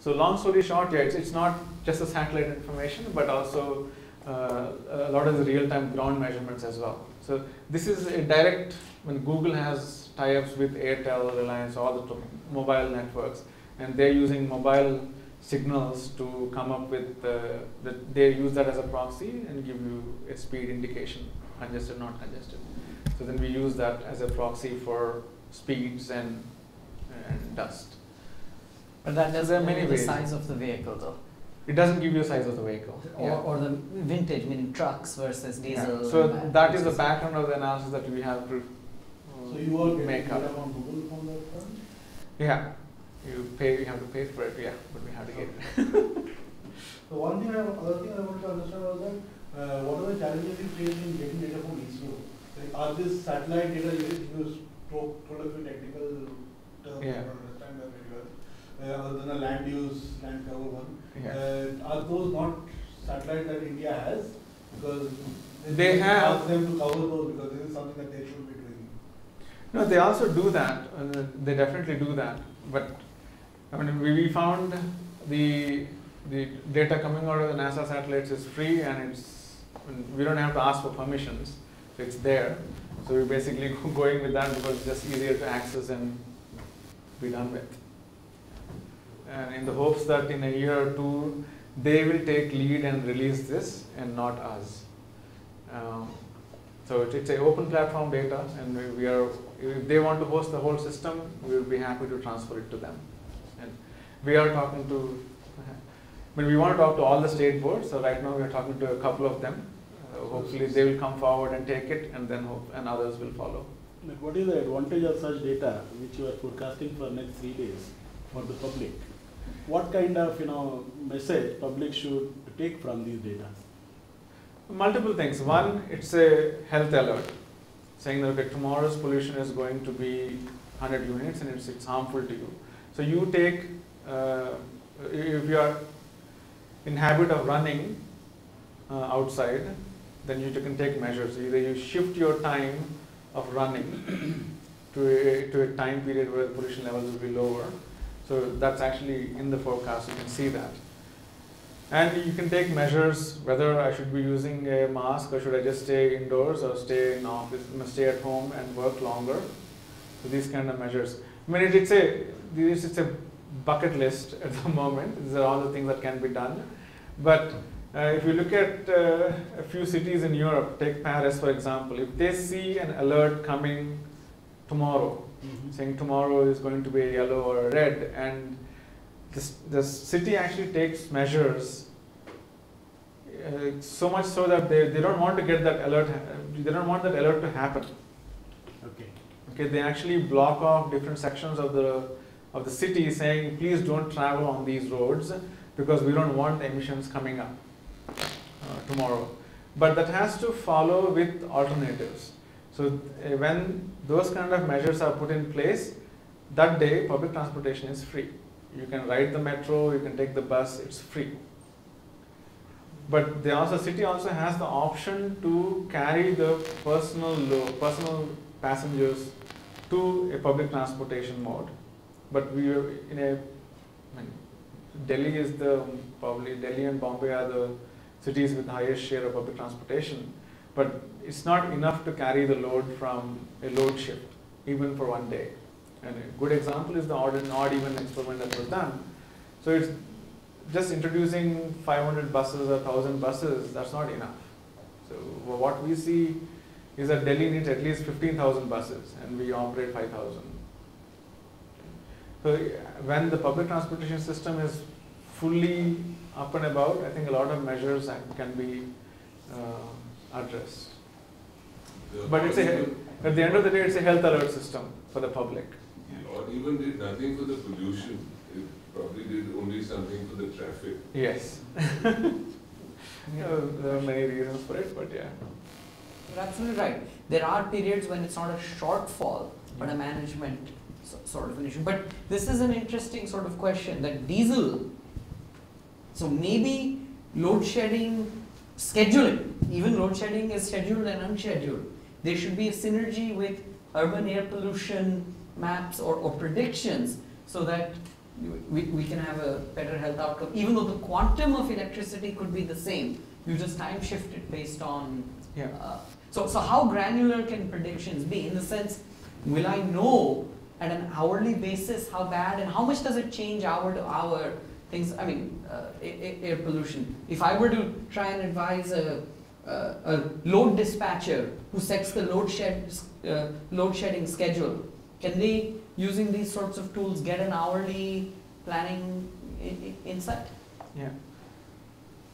so long story short, yeah, it's, it's not just the satellite information, but also uh, a lot of the real-time ground measurements as well. So this is a direct, when Google has tie-ups with Airtel, Reliance, all the mobile networks, and they're using mobile signals to come up with, uh, the, they use that as a proxy and give you a speed indication, congested, not congested. So then we use that as a proxy for speeds and, and dust. But that doesn't give you the size of the vehicle though. It doesn't give you size of the vehicle. Or, yeah. or the vintage, meaning trucks versus diesel. Yeah. So that, that is the background of the analysis that we have to uh, so you all make up. On Google on that front? Yeah. You pay, you have to pay for it, yeah, but we have to okay. get it. So one thing I, other thing I wanted to understand was that uh, what are the challenges you face in getting data from I S R O? Like, are this satellite data used to produce technical terms yeah. or understand that very well? Uh, other than a land use, land cover one. Yeah. Uh, are those not satellites that India has? Because they, they have ask them to cover those because this is something that they should be doing. No, they also do that. Uh, they definitely do that. But I mean, we, we found the the data coming out of the NASA satellites is free and it's we don't have to ask for permissions. So it's there. So we're basically going with that because it's just easier to access and be done with. And in the hopes that in a year or two, they will take lead and release this and not us. Um, so it, it's an open platform data, and we, we are, if they want to host the whole system, we will be happy to transfer it to them. And we are talking to, I mean, we want to talk to all the state boards, so right now we are talking to a couple of them. Uh, hopefully they will come forward and take it, and then hope, and others will follow. But what is the advantage of such data, which you are forecasting for next three days for the public? What kind of you know message public should take from these data? Multiple things. One, it's a health alert, saying that okay, tomorrow's pollution is going to be one hundred units and it's, it's harmful to you. So you take, uh, if you are in habit of running uh, outside, then you can take measures. Either you shift your time of running to a, to a time period where the pollution levels will be lower. So that's actually in the forecast, you can see that. And you can take measures whether I should be using a mask or should I just stay indoors or stay in office, stay at home and work longer. So these kind of measures. I mean, it, it's a it's a bucket list at the moment. These are all the things that can be done. But uh, if you look at uh, a few cities in Europe, take Paris for example. If they see an alert coming tomorrow, mm-hmm. saying tomorrow is going to be a yellow or a red, and This, the city actually takes measures uh, so much so that they, they don't want to get that alert, they don't want that alert to happen. Okay. Okay, they actually block off different sections of the, of the city saying, please don't travel on these roads because we don't want the emissions coming up uh, tomorrow. But that has to follow with alternatives. So uh, when those kind of measures are put in place, that day public transportation is free. You can ride the metro, you can take the bus, it's free. But the also, city also has the option to carry the personal load, personal passengers to a public transportation mode. But we are in a, I mean, Delhi is the, probably Delhi and Bombay are the cities with the highest share of public transportation. But it's not enough to carry the load from a load shift, even for one day. And a good example is the odd and odd even experiment that was done. So it's just introducing five hundred buses or one thousand buses, that's not enough. So what we see is that Delhi needs at least fifteen thousand buses and we operate five thousand. So when the public transportation system is fully up and about, I think a lot of measures can be uh, addressed. But it's a, at the end of the day, it's a health alert system for the public. Or even did nothing for the pollution, it probably did only something for the traffic. Yes. Yeah. There are many reasons for it, but yeah. You're absolutely right. There are periods when it's not a shortfall, but a management so, sort of an issue. But this is an interesting sort of question, that diesel, so maybe load shedding, scheduling, even load shedding is scheduled and unscheduled. There should be a synergy with urban air pollution maps or, or predictions so that we, we can have a better health outcome, even though the quantum of electricity could be the same. You just time shift it based on... Yeah. Uh, so, so how granular can predictions be? In the sense, will I know at an hourly basis how bad and how much does it change hour to hour? Things, I mean, uh, air pollution. If I were to try and advise a Uh, a load dispatcher who sets the load shed uh, load shedding schedule, can they, using these sorts of tools, get an hourly planning insight? Yeah.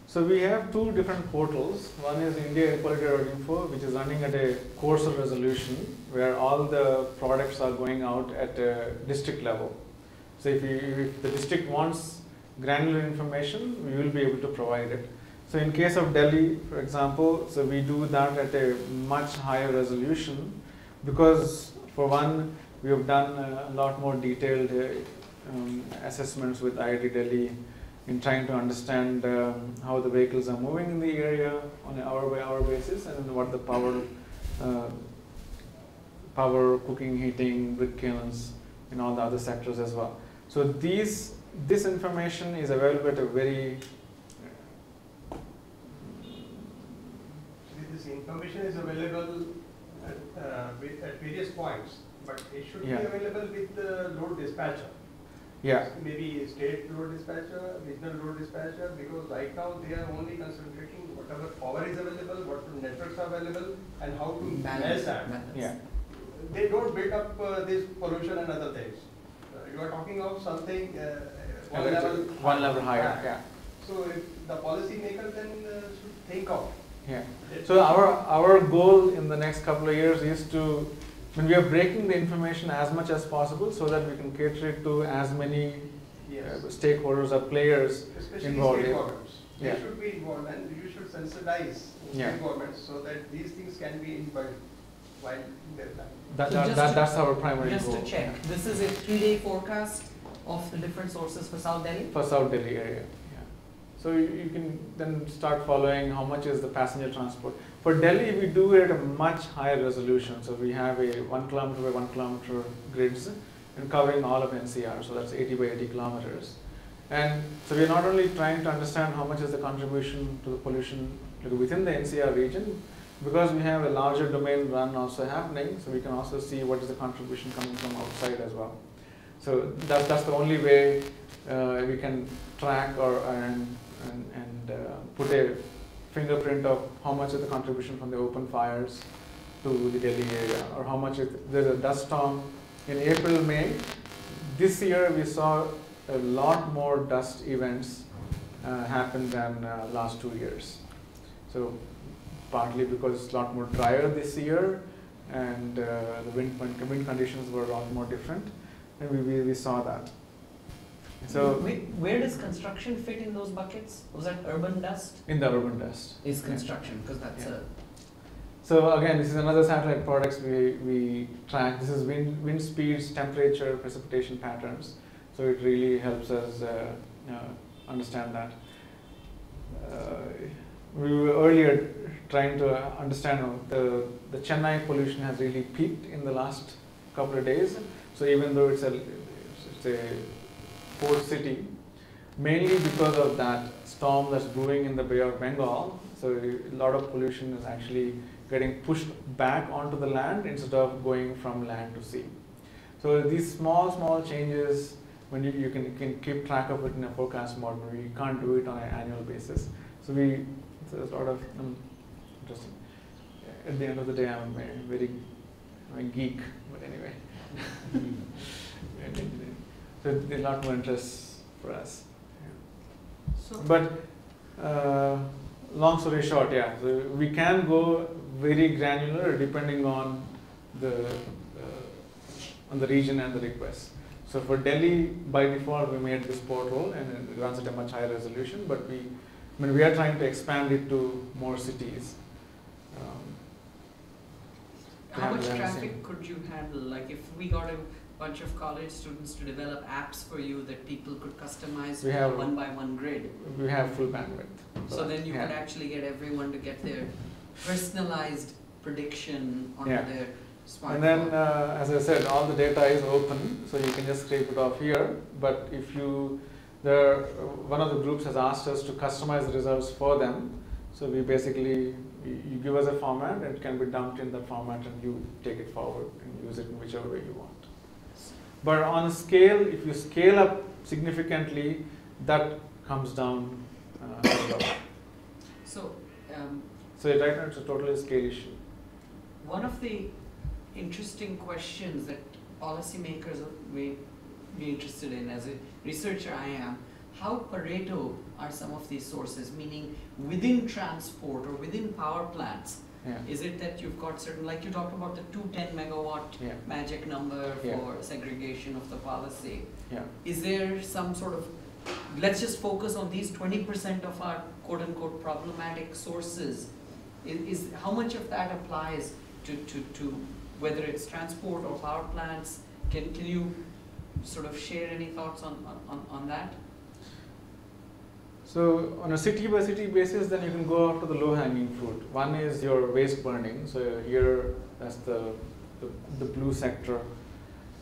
So we have two different portals. One is India Air Quality dot info, which is running at a coarser resolution where all the products are going out at a district level. So if, you, if the district wants granular information, we will be able to provide it. So in case of Delhi, for example, so we do that at a much higher resolution because, for one, we have done a lot more detailed uh, um, assessments with I I T Delhi in trying to understand um, how the vehicles are moving in the area on an hour-by-hour basis and what the power, uh, power, cooking, heating, brick kilns, and all the other sectors as well. So these, this information is available at a very information is available at, uh, at various points, but it should yeah. be available with the load dispatcher. Yeah. So maybe state load dispatcher, regional load dispatcher, because right now they are only concentrating whatever power is available, what networks are available, and how to manage that. Yeah. They don't build up uh, this pollution and other things. Uh, you are talking of something uh, one, level one level higher. higher. Yeah. So if the policy maker then uh, should think of. Yeah. So our our goal in the next couple of years is to, when we are breaking the information as much as possible, so that we can cater it to as many yes. uh, stakeholders or players Especially involved. Stakeholders. Yeah. They should be involved, and you should sensitize yeah. state governments so that these things can be involved while they're planning. That, so that, that, that's our primary just goal. Just to check, yeah. This is a three-day forecast of the different sources for South Delhi. For South Delhi area. Yeah. So you, you can then start following how much is the passenger transport. For Delhi, we do it at a much higher resolution. So we have a one kilometer by one kilometer grids and covering all of N C R. So that's eighty by eighty kilometers. And so we're not only trying to understand how much is the contribution to the pollution within the N C R region, because we have a larger domain run also happening, so we can also see what is the contribution coming from outside as well. So that, that's the only way uh, we can track or and, and, and uh, put a fingerprint of how much is the contribution from the open fires to the Delhi area, or how much is there's a dust storm in April, May. This year we saw a lot more dust events uh, happen than uh, last two years. So partly because it's a lot more drier this year, and uh, the wind, wind conditions were a lot more different, and we, we, we saw that. So where, where does construction fit in those buckets? Was that urban dust? In the urban dust is construction, because yeah. that's yeah. a. So again, this is another satellite products we we track. This is wind wind speeds, temperature, precipitation patterns. So it really helps us uh, uh, understand that. Uh, We were earlier trying to understand how the, the Chennai pollution has really peaked in the last couple of days. So even though it's a, it's a port city, mainly because of that storm that's brewing in the Bay of Bengal, so a lot of pollution is actually getting pushed back onto the land instead of going from land to sea. So these small, small changes, when you, you, can, you can keep track of it in a forecast model, you can't do it on an annual basis. So we So it's sort of um, interesting. At the end of the day, I'm very, very I'm a geek, but anyway. So there's a lot more interest for us. Yeah. So but uh, long story short, yeah. So we can go very granular depending on the uh, on the region and the request. So for Delhi, by default, we made this portal and it runs at a much higher resolution, but we. I mean, we are trying to expand it to more cities. Um, How much traffic could you handle? Like, if we got a bunch of college students to develop apps for you that people could customize we have, one by one grid. We have full bandwidth. So, so then you yeah. could actually get everyone to get their personalized prediction on yeah. their smartphone. And then, uh, as I said, all the data is open, so you can just scrape it off here. But if you There, one of the groups has asked us to customize the results for them. So we basically, you give us a format, and it can be dumped in that format, and you take it forward and use it in whichever way you want. But on scale, if you scale up significantly, that comes down. Uh, so, um, so right now it's a totally scale issue. One of the interesting questions that policymakers may be interested in, as a researcher I am, how Pareto are some of these sources, meaning within transport or within power plants? Yeah. Is it that you've got certain, like you talked about the two hundred ten megawatt yeah. magic number for yeah. segregation of the policy. Yeah. Is there some sort of, let's just focus on these twenty percent of our quote-unquote problematic sources. Is, is how much of that applies to, to, to whether it's transport or power plants? Can, can you sort of share any thoughts on, on, on that? So on a city by city basis, then you can go after the low hanging fruit. One is your waste burning. So here, that's the, the, the blue sector.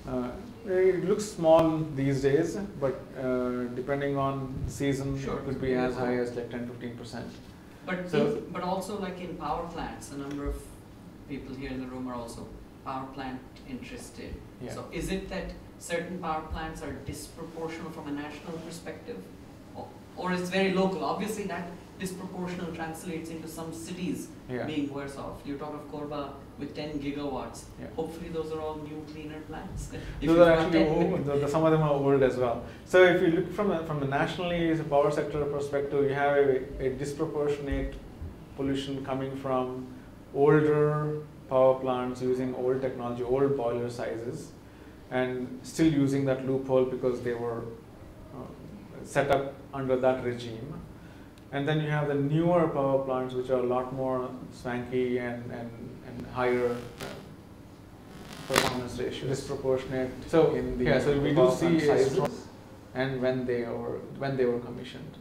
Uh, it looks small these days, but uh, depending on season, sure. it could be as high as like ten to fifteen percent. But, so if, but also like in power plants, a number of people here in the room are also power plant interested. Yeah. So is it that certain power plants are disproportional from a national perspective, or, or it's very local? Obviously that disproportional translates into some cities yeah. being worse off. You talk of Korba with ten gigawatts. Yeah. Hopefully those are all new, cleaner plants. Those are actually old, the, the, some of them are old as well. So if you look from a, from a nationally power sector perspective, you have a, a disproportionate pollution coming from older power plants using old technology, old boiler sizes, and still using that loophole because they were uh, set up under that regime. And then you have the newer power plants, which are a lot more swanky and, and, and higher uh, performance ratio, disproportionate. So in the yeah, so we do see a, and when they were when they were commissioned.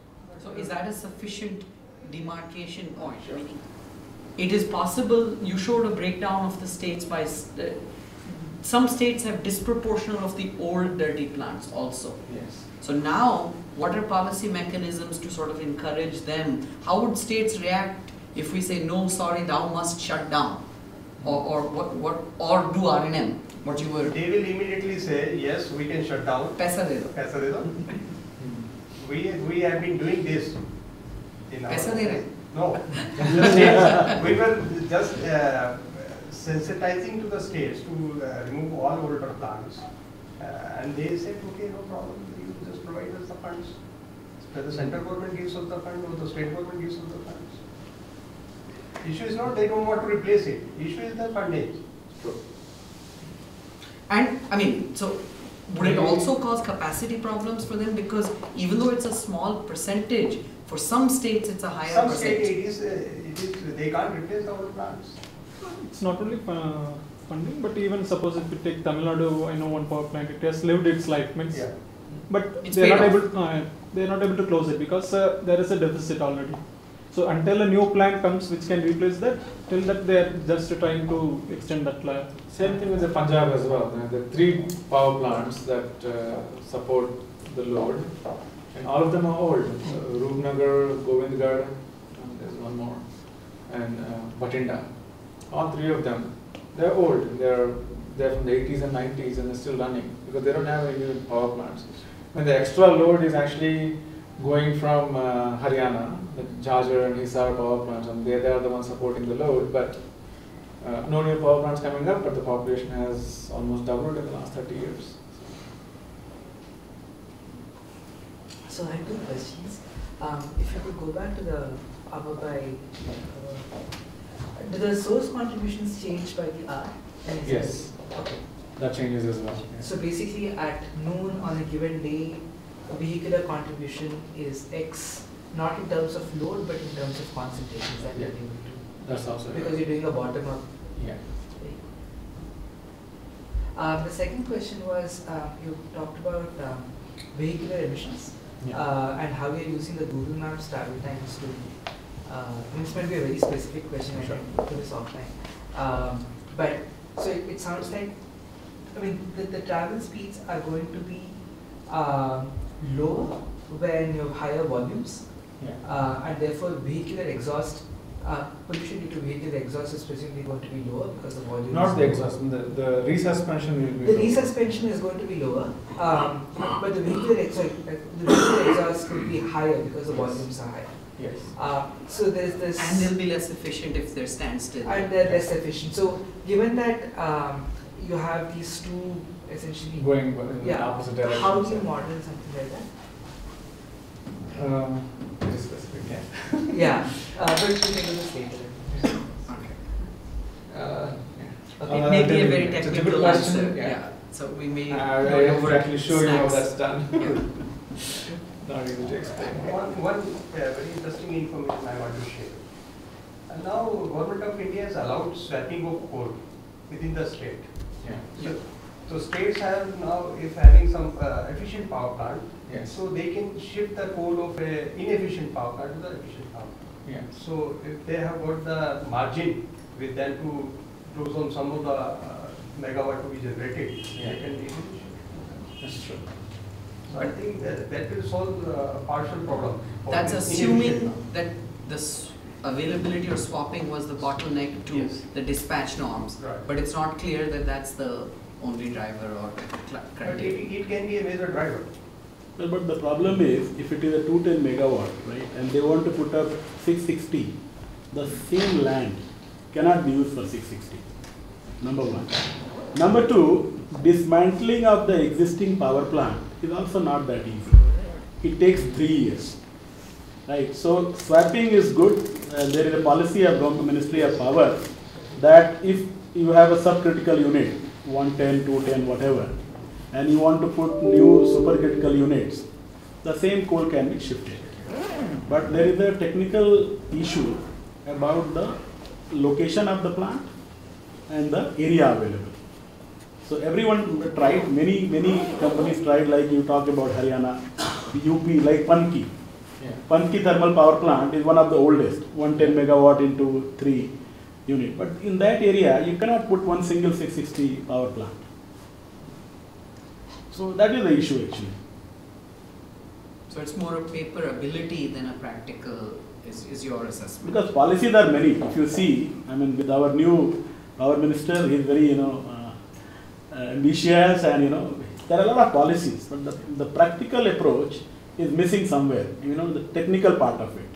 So is that a sufficient demarcation point? Sure. Meaning, it is possible. You showed a breakdown of the states by st some states have disproportional of the old dirty plants also. Yes. So now, what are policy mechanisms to sort of encourage them? How would states react if we say, no, sorry, thou must shut down, or, or what, what, or do R and M, what you were? They will immediately say, yes, we can shut down. Paisa de do. Paisa de do. We we have been doing this. In our Paisa de re. No. We were just uh, sensitizing to the states to uh, remove all older plants, uh, and they said, okay, no problem. You just provide us the funds. So the central government gives us the fund, or the state government gives us the funds. Issue is not they don't want to replace it. Issue is the fundage. True. And I mean, so would it also cause capacity problems for them? Because even though it's a small percentage, for some states it's a higher some percentage. Some states it is, it is, they can't replace our plants. It's not only uh, funding, but even suppose if we take Tamil Nadu, I know one power plant, it has lived its life, means, yeah. But they're not, able to, uh, they're not able to close it because uh, there is a deficit already. So until a new plant comes which can replace that, till that they are just trying to extend that plant. Same thing with the Punjab as well. There are three power plants that uh, support the load, and all of them are old. Uh, Rupnagar, Govindgarh, and there's one more, and uh, Batinda. All three of them, they're old. They're they're from the eighties and nineties, and they're still running because they don't have any power plants. And the extra load is actually going from uh, Haryana, the Jhajjar and Hisar power plants, and they, they are the ones supporting the load, but uh, no new power plants coming up, but the population has almost doubled in the last thirty years. So, so I have two questions. Um, if you could go back to the hour by, uh, do the source contributions change by the hour? Yes, okay. That changes as well. Yeah. So basically at noon on a given day, vehicular contribution is X, not in terms of load, but in terms of concentration. That yeah. That's also because right. You're doing a bottom up. Yeah. Um, the second question was uh, you talked about um, vehicular emissions yeah. uh, and how you're using the Google Maps travel times to. Uh, this might be a very specific question. Sure. I can do this offline. Um, but so it, it sounds like, I mean, the, the travel speeds are going to be. Um, low when you have higher volumes, yeah. uh, and therefore vehicular exhaust uh, pollution due to vehicular exhaust is presumably going to be lower because the volume. Not the exhaust, the, the resuspension will be. The lower. Resuspension is going to be lower, um, but the vehicular exhaust, the vehicular exhaust will be higher because the volumes are higher. Yes. Uh, so there's this. And they'll be less efficient if they're standstill. And they're less efficient. So given that um, you have these two. Essentially going in yeah. the opposite direction. How do you model something like that? Um, very specific, yeah. yeah, uh, but we can do this later. Okay. Uh, yeah. Okay. Uh, it may uh, be a very technical answer. Yeah. yeah. So we may. Uh, I am exactly sure you how that's done. Yeah. Not easy to explain. One, one uh, very interesting information I want to share. Uh, now, Government of India has allowed swapping of code within the state. Yeah. yeah. So, So states have now, if having some uh, efficient power plant, yes. so they can shift the coal of an inefficient power plant to the efficient power plant. Yeah. So if they have got the margin with them to close on some of the uh, megawatt to be generated, yeah. they can be efficient. That's true. So I think that, that will solve a partial problem. That's assuming that this availability or swapping was the bottleneck to yes. the dispatch norms, right. but it's not clear that that's the only driver or but it, it can be a major driver. Well, but the problem is if it is a two hundred ten megawatt, right, and they want to put up six sixty, the same land cannot be used for six sixty. Number one. Number two, dismantling of the existing power plant is also not that easy. It takes three years. Right. So swapping is good. Uh, there is a policy of Government Ministry of Power that if you have a subcritical unit, one ten, two ten, whatever, and you want to put new supercritical units, the same coal can be shifted. But there is a technical issue about the location of the plant and the area available. So everyone tried, many, many companies tried, like you talked about Haryana, U P, like Panki. Yeah. Panki thermal power plant is one of the oldest, one hundred ten megawatt into three unit. But in that area, you cannot put one single six sixty power plant. So that is the issue actually. So it's more a paper ability than a practical, is, is your assessment? Because policies are many. If you see, I mean, with our new power minister, he is very, you know, uh, ambitious, and you know, there are a lot of policies, but the, the practical approach is missing somewhere, you know, the technical part of it.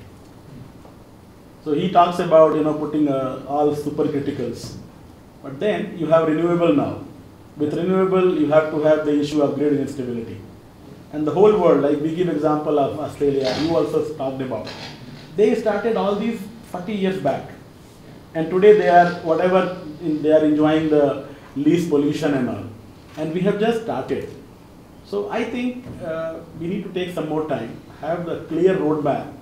So he talks about, you know, putting uh, all supercriticals, but then you have renewable now. With renewable, you have to have the issue of grid instability. And the whole world, like we give example of Australia, you also talked about. They started all these forty years back. And today they are, whatever, in, they are enjoying the least pollution and all. And we have just started. So I think uh, we need to take some more time, have a clear roadmap,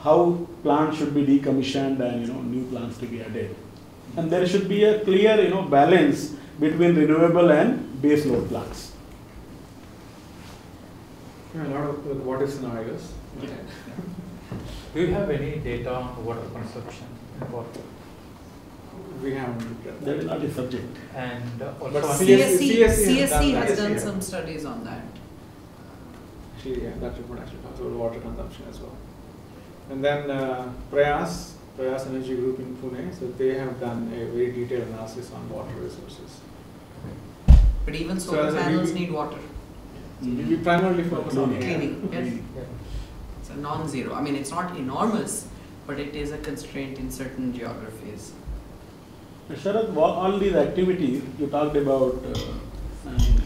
how plants should be decommissioned and, you know, new plants to be added. And there should be a clear, you know, balance between renewable and baseload plants. Yeah, a lot of water scenarios. Yeah. Do you have any data on water consumption? Water? We haven't. That is not a subject. And uh, also C S C, C S C, C S C has done some studies on that. Actually, yeah, that report actually talks about water consumption as well. And then uh, Prayas, Prayas Energy Group in Pune, so they have done a very detailed analysis on water resources. But even solar so panels need water. So mm-hmm. We primarily focus on cleaning. Yes. Yeah. It's a non-zero. I mean, it's not enormous, but it is a constraint in certain geographies. Sharath, all these activities you talked about, uh, um,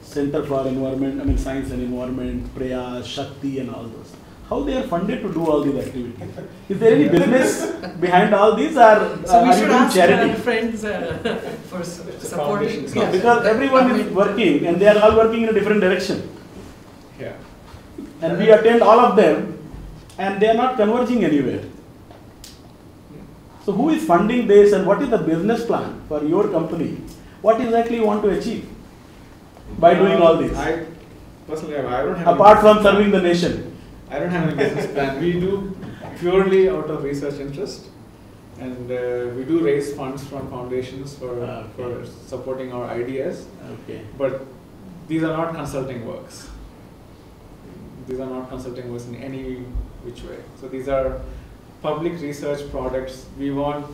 Center for Environment, I mean Science and Environment, Prayas, Shakti, and all those. How they are funded to do all these activities? Is there any business behind all these? Or, so uh, we should ask charity? Our friends uh, for supporting. Yeah. Because everyone is working and they are all working in a different direction. Yeah. And we attend all of them and they are not converging anywhere. So who is funding this and what is the business plan for your company? What exactly you want to achieve by doing um, all this? I personally, I don't have apart from serving the nation. I don't have any business plan. We do purely out of research interest, and uh, we do raise funds from foundations for okay. for supporting our ideas. Okay. But these are not consulting works. These are not consulting works in any which way. So these are public research products. We want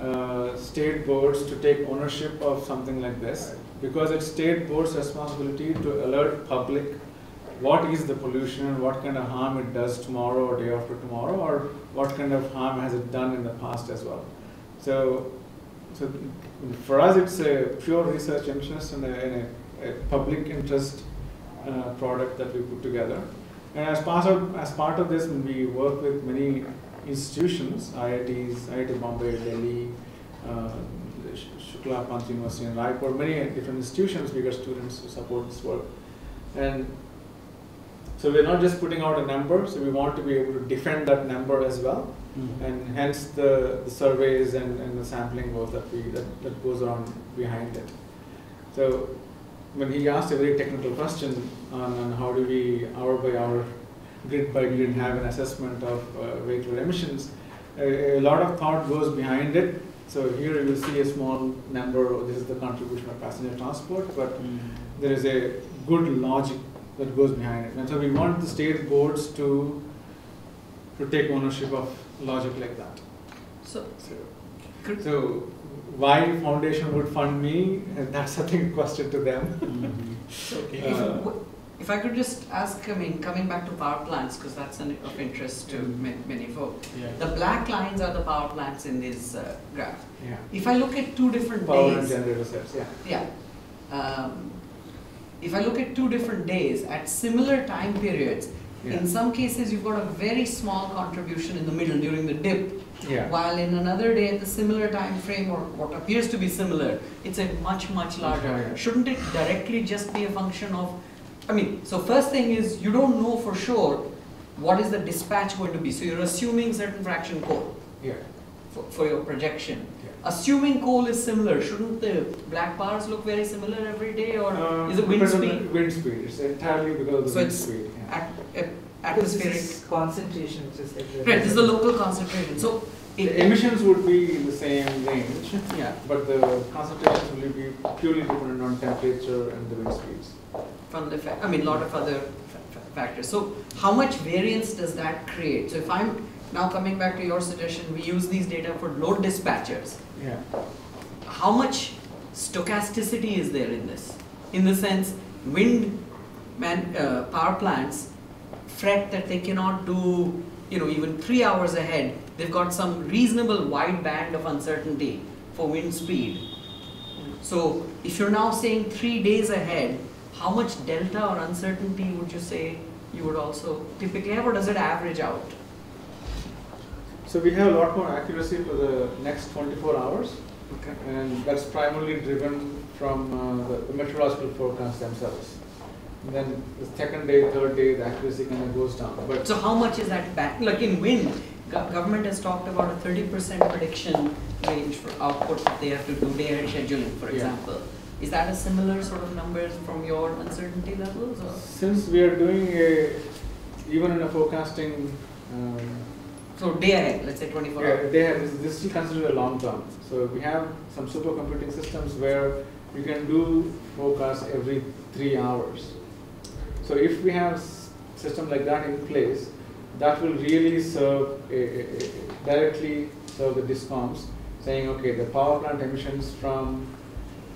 uh, state boards to take ownership of something like this because it's state board's responsibility to alert public. What is the pollution, what kind of harm it does tomorrow or day after tomorrow, or what kind of harm has it done in the past as well. So, so for us it's a pure research interest and a, a, a public interest uh, product that we put together. And as part of, as part of this, we work with many institutions, I I Ts, I I T Bombay, Delhi, uh, Shukla Pant University in Raipur, many different institutions, bigger students who support this work. And so we're not just putting out a number, so we want to be able to defend that number as well. Mm-hmm. And hence the, the surveys and, and the sampling work that, we, that, that goes on behind it. So when he asked a very technical question on, on how do we hour by hour, grid by grid have an assessment of uh, vehicular emissions, a, a lot of thought goes behind it. So here you see a small number, this is the contribution of passenger transport, but mm-hmm. there is a good logic that goes behind it. And so we want the state boards to to take ownership of logic like that. So, so, so why foundation would fund me, that's a big question to them. Mm-hmm. So okay. uh, if, if I could just ask, I mean, coming back to power plants, because that's an, of interest to mm-hmm. many folk. Yeah. The black lines are the power plants in this uh, graph. Yeah. If I look at two different power days, and generator sets, yeah. Yeah. Um, If I look at two different days at similar time periods, yeah. in some cases you've got a very small contribution in the middle during the dip, yeah. while in another day at the similar time frame or what appears to be similar, it's a much, much larger. Yeah, yeah. Shouldn't it directly just be a function of, I mean, so first thing is you don't know for sure what is the dispatch going to be. So you're assuming certain fraction coal yeah. for, for your projection. Assuming coal is similar, shouldn't the black bars look very similar every day, or um, is it wind speed? Wind speed, it's entirely because of the so wind speed. Yeah. At, at atmospheric this concentration, which is like the right. This is the local concentration. So the emissions would be in the same range. Yeah. But the concentrations will be purely dependent on temperature and the wind speeds. From the fact, I mean, a lot of other factors. So how much variance does that create? So if I'm now coming back to your suggestion, we use these data for load dispatchers. Yeah. How much stochasticity is there in this? In the sense, wind man, uh, power plants fret that they cannot do, you know, even three hours ahead. They've got some reasonable wide band of uncertainty for wind speed. So if you're now saying three days ahead, how much delta or uncertainty would you say you would also typically have, or does it average out? So we have a lot more accuracy for the next twenty-four hours. Okay. And that's primarily driven from uh, the, the meteorological forecasts themselves. And then the second day, third day, the accuracy kind of goes down. But so how much is that back? Like in wind, go government has talked about a thirty percent prediction range for output that they have to do day-ahead scheduling, for example. Yeah. Is that a similar sort of numbers from your uncertainty levels? Or? Since we are doing a, even in a forecasting, um, so day ahead, let's say twenty-four hours. Yeah, day ahead, this, this is considered a long term. So we have some supercomputing systems where you can do forecasts every three hours. So if we have a system like that in place, that will really serve, a, a, a directly serve the discoms, saying, okay, the power plant emissions from,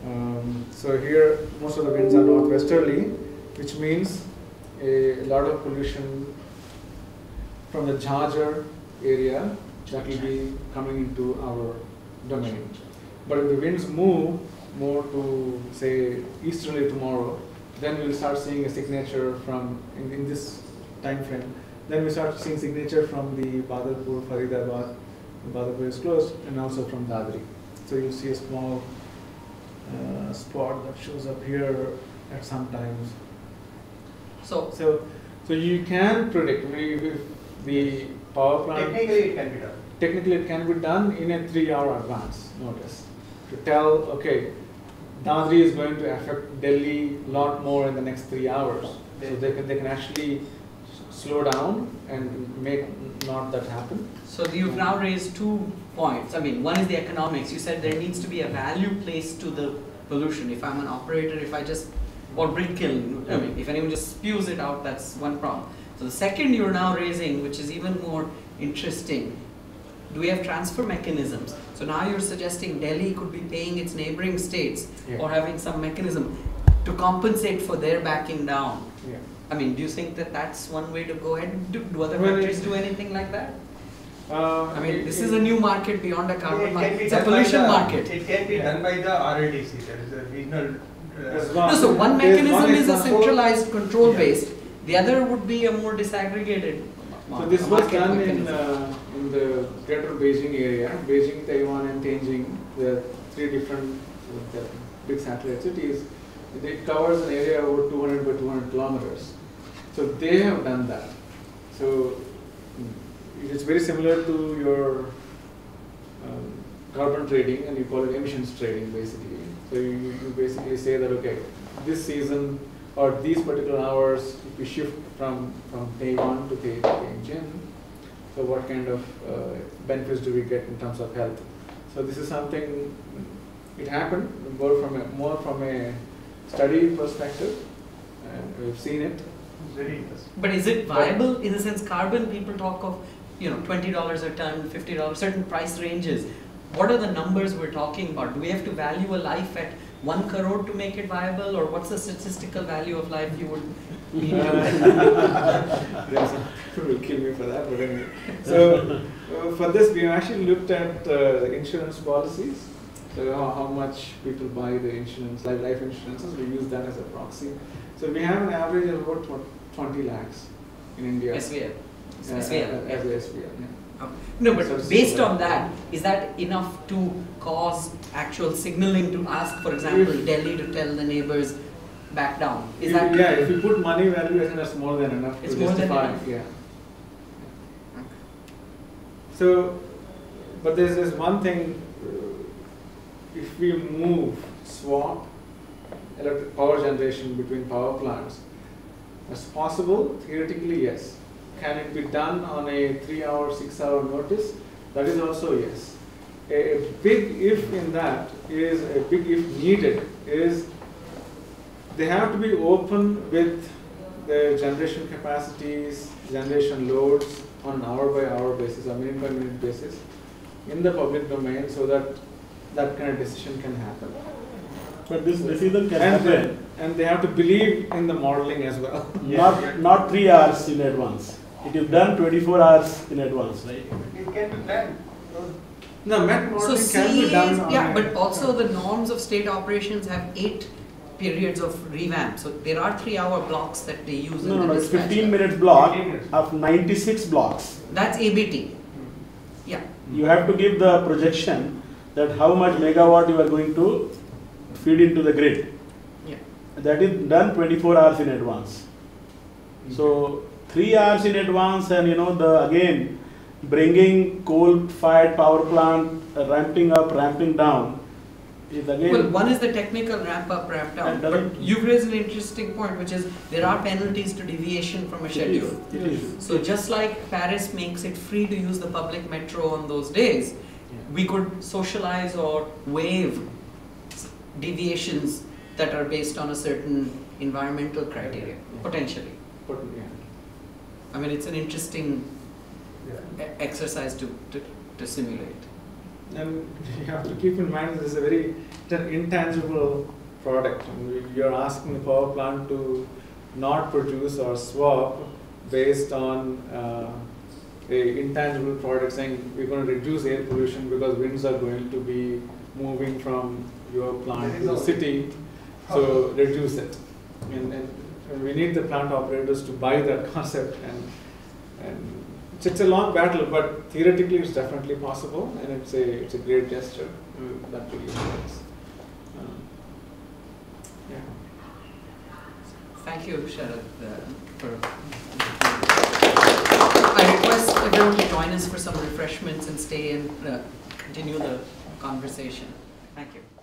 um, so here most of the winds are northwesterly, which means a lot of pollution from the Jhajjar area that will be coming into our domain. But if the winds move more to, say, easterly tomorrow, then we'll start seeing a signature from, in, in this time frame, then we start seeing signature from the Badarpur, Faridabad, Badarpur is closed, and also from Dadri. So you'll see a small uh, spot that shows up here at some times. So, so, so you can predict, if the power plant. Technically, it can be done. Technically, it can be done in a three-hour advance notice to tell, okay, Dadri is going to affect Delhi a lot more in the next three hours. So they can they can actually slow down and make not that happen. So you've now raised two points. I mean, one is the economics. You said there needs to be a value placed to the pollution. If I'm an operator, if I just or brick kiln, I mean, if anyone just spews it out, that's one problem. So the second you're now raising, which is even more interesting, do we have transfer mechanisms? So now you're suggesting Delhi could be paying its neighboring states yeah. or having some mechanism to compensate for their backing down. Yeah. I mean, do you think that that's one way to go ahead? Do, do other well, countries do anything like that? Uh, I mean, it, this it, is a new market beyond a carbon market. It's a pollution the, market. It can be yeah. done by the R L D C, that is a regional. Uh, no, so one mechanism one is, is a centralized control yeah. based. The other would be a more disaggregated market. So this was done in, uh, in the greater Beijing area, Beijing, Taiwan and Tianjin, the three different uh, the big satellite cities. It covers an area over two hundred by two hundred kilometers. So they have done that. So it's very similar to your um, carbon trading, and you call it emissions trading basically. So you, you basically say that, okay, this season or these particular hours, if we shift from, from Taiwan to Tianjin, so what kind of uh, benefits do we get in terms of health? So this is something, it happened more from a, more from a study perspective, and we've seen it. Very interesting. But is it viable? In the sense, carbon, people talk of, you know, twenty dollars a ton, fifty dollars, certain price ranges. What are the numbers we're talking about? Do we have to value a life at one crore to make it viable, or what's the statistical value of life you would need to? Will kill me for that, but anyway. So uh, for this, we actually looked at uh, insurance policies. So how, how much people buy the insurance, like life insurances, we use that as a proxy. So we have an average of about twenty lakhs in India. S V L. Uh, S V L. As a S V L, yeah. Um, no, but based on that, is that enough to cause actual signaling to ask, for example, if Delhi to tell the neighbors back down? Is if, that yeah, if you put money valuation, that's more than enough it's to more justify. Than enough. Yeah. Okay. So, but there's this one thing: if we move swap electric power generation between power plants, that's possible theoretically, yes. Can it be done on a three-hour, six-hour notice? That is also yes. A big if in that is, a big if needed is, they have to be open with the generation capacities, generation loads on an hour-by-hour basis or minute-by-minute basis in the public domain, so that that kind of decision can happen. But this decision can and happen. They, and they have to believe in the modeling as well. Yeah. Not, not three hours in advance. It is done twenty-four hours in advance, right? It can be done. No, met modeling so can be done. On yeah, but also the norms of state operations have eight periods of revamp. So there are three-hour blocks that they use. No, in no, it's fifteen-minute block of ninety-six blocks. That's A B T. Mm-hmm. Yeah. You have to give the projection that how much megawatt you are going to feed into the grid. Yeah. That is done twenty-four hours in advance. Mm-hmm. So three hours in advance, and you know the again bringing coal-fired power plant, uh, ramping up, ramping down. Is again well, one is the technical ramp up, ramp down. But you've raised an interesting point, which is there are penalties to deviation from a schedule. It is, it is. So just like Paris makes it free to use the public metro on those days, yeah. we could socialize or waive deviations that are based on a certain environmental criteria, yeah. Yeah. potentially. But, yeah. I mean, it's an interesting yeah. exercise to, to, to simulate. And you have to keep in mind this is a very it's an intangible product. You're asking the power plant to not produce or swap based on uh, a intangible product, saying we're going to reduce air pollution because winds are going to be moving from your plant to the city, so reduce it. And, and we need the plant operators to buy that concept, and and it's a long battle, but theoretically it's definitely possible, and it's a it's a great gesture mm. that really works. Um, yeah. Thank you, Sharath. Uh, for I request everyone to join us for some refreshments and stay and uh, continue the conversation. Thank you.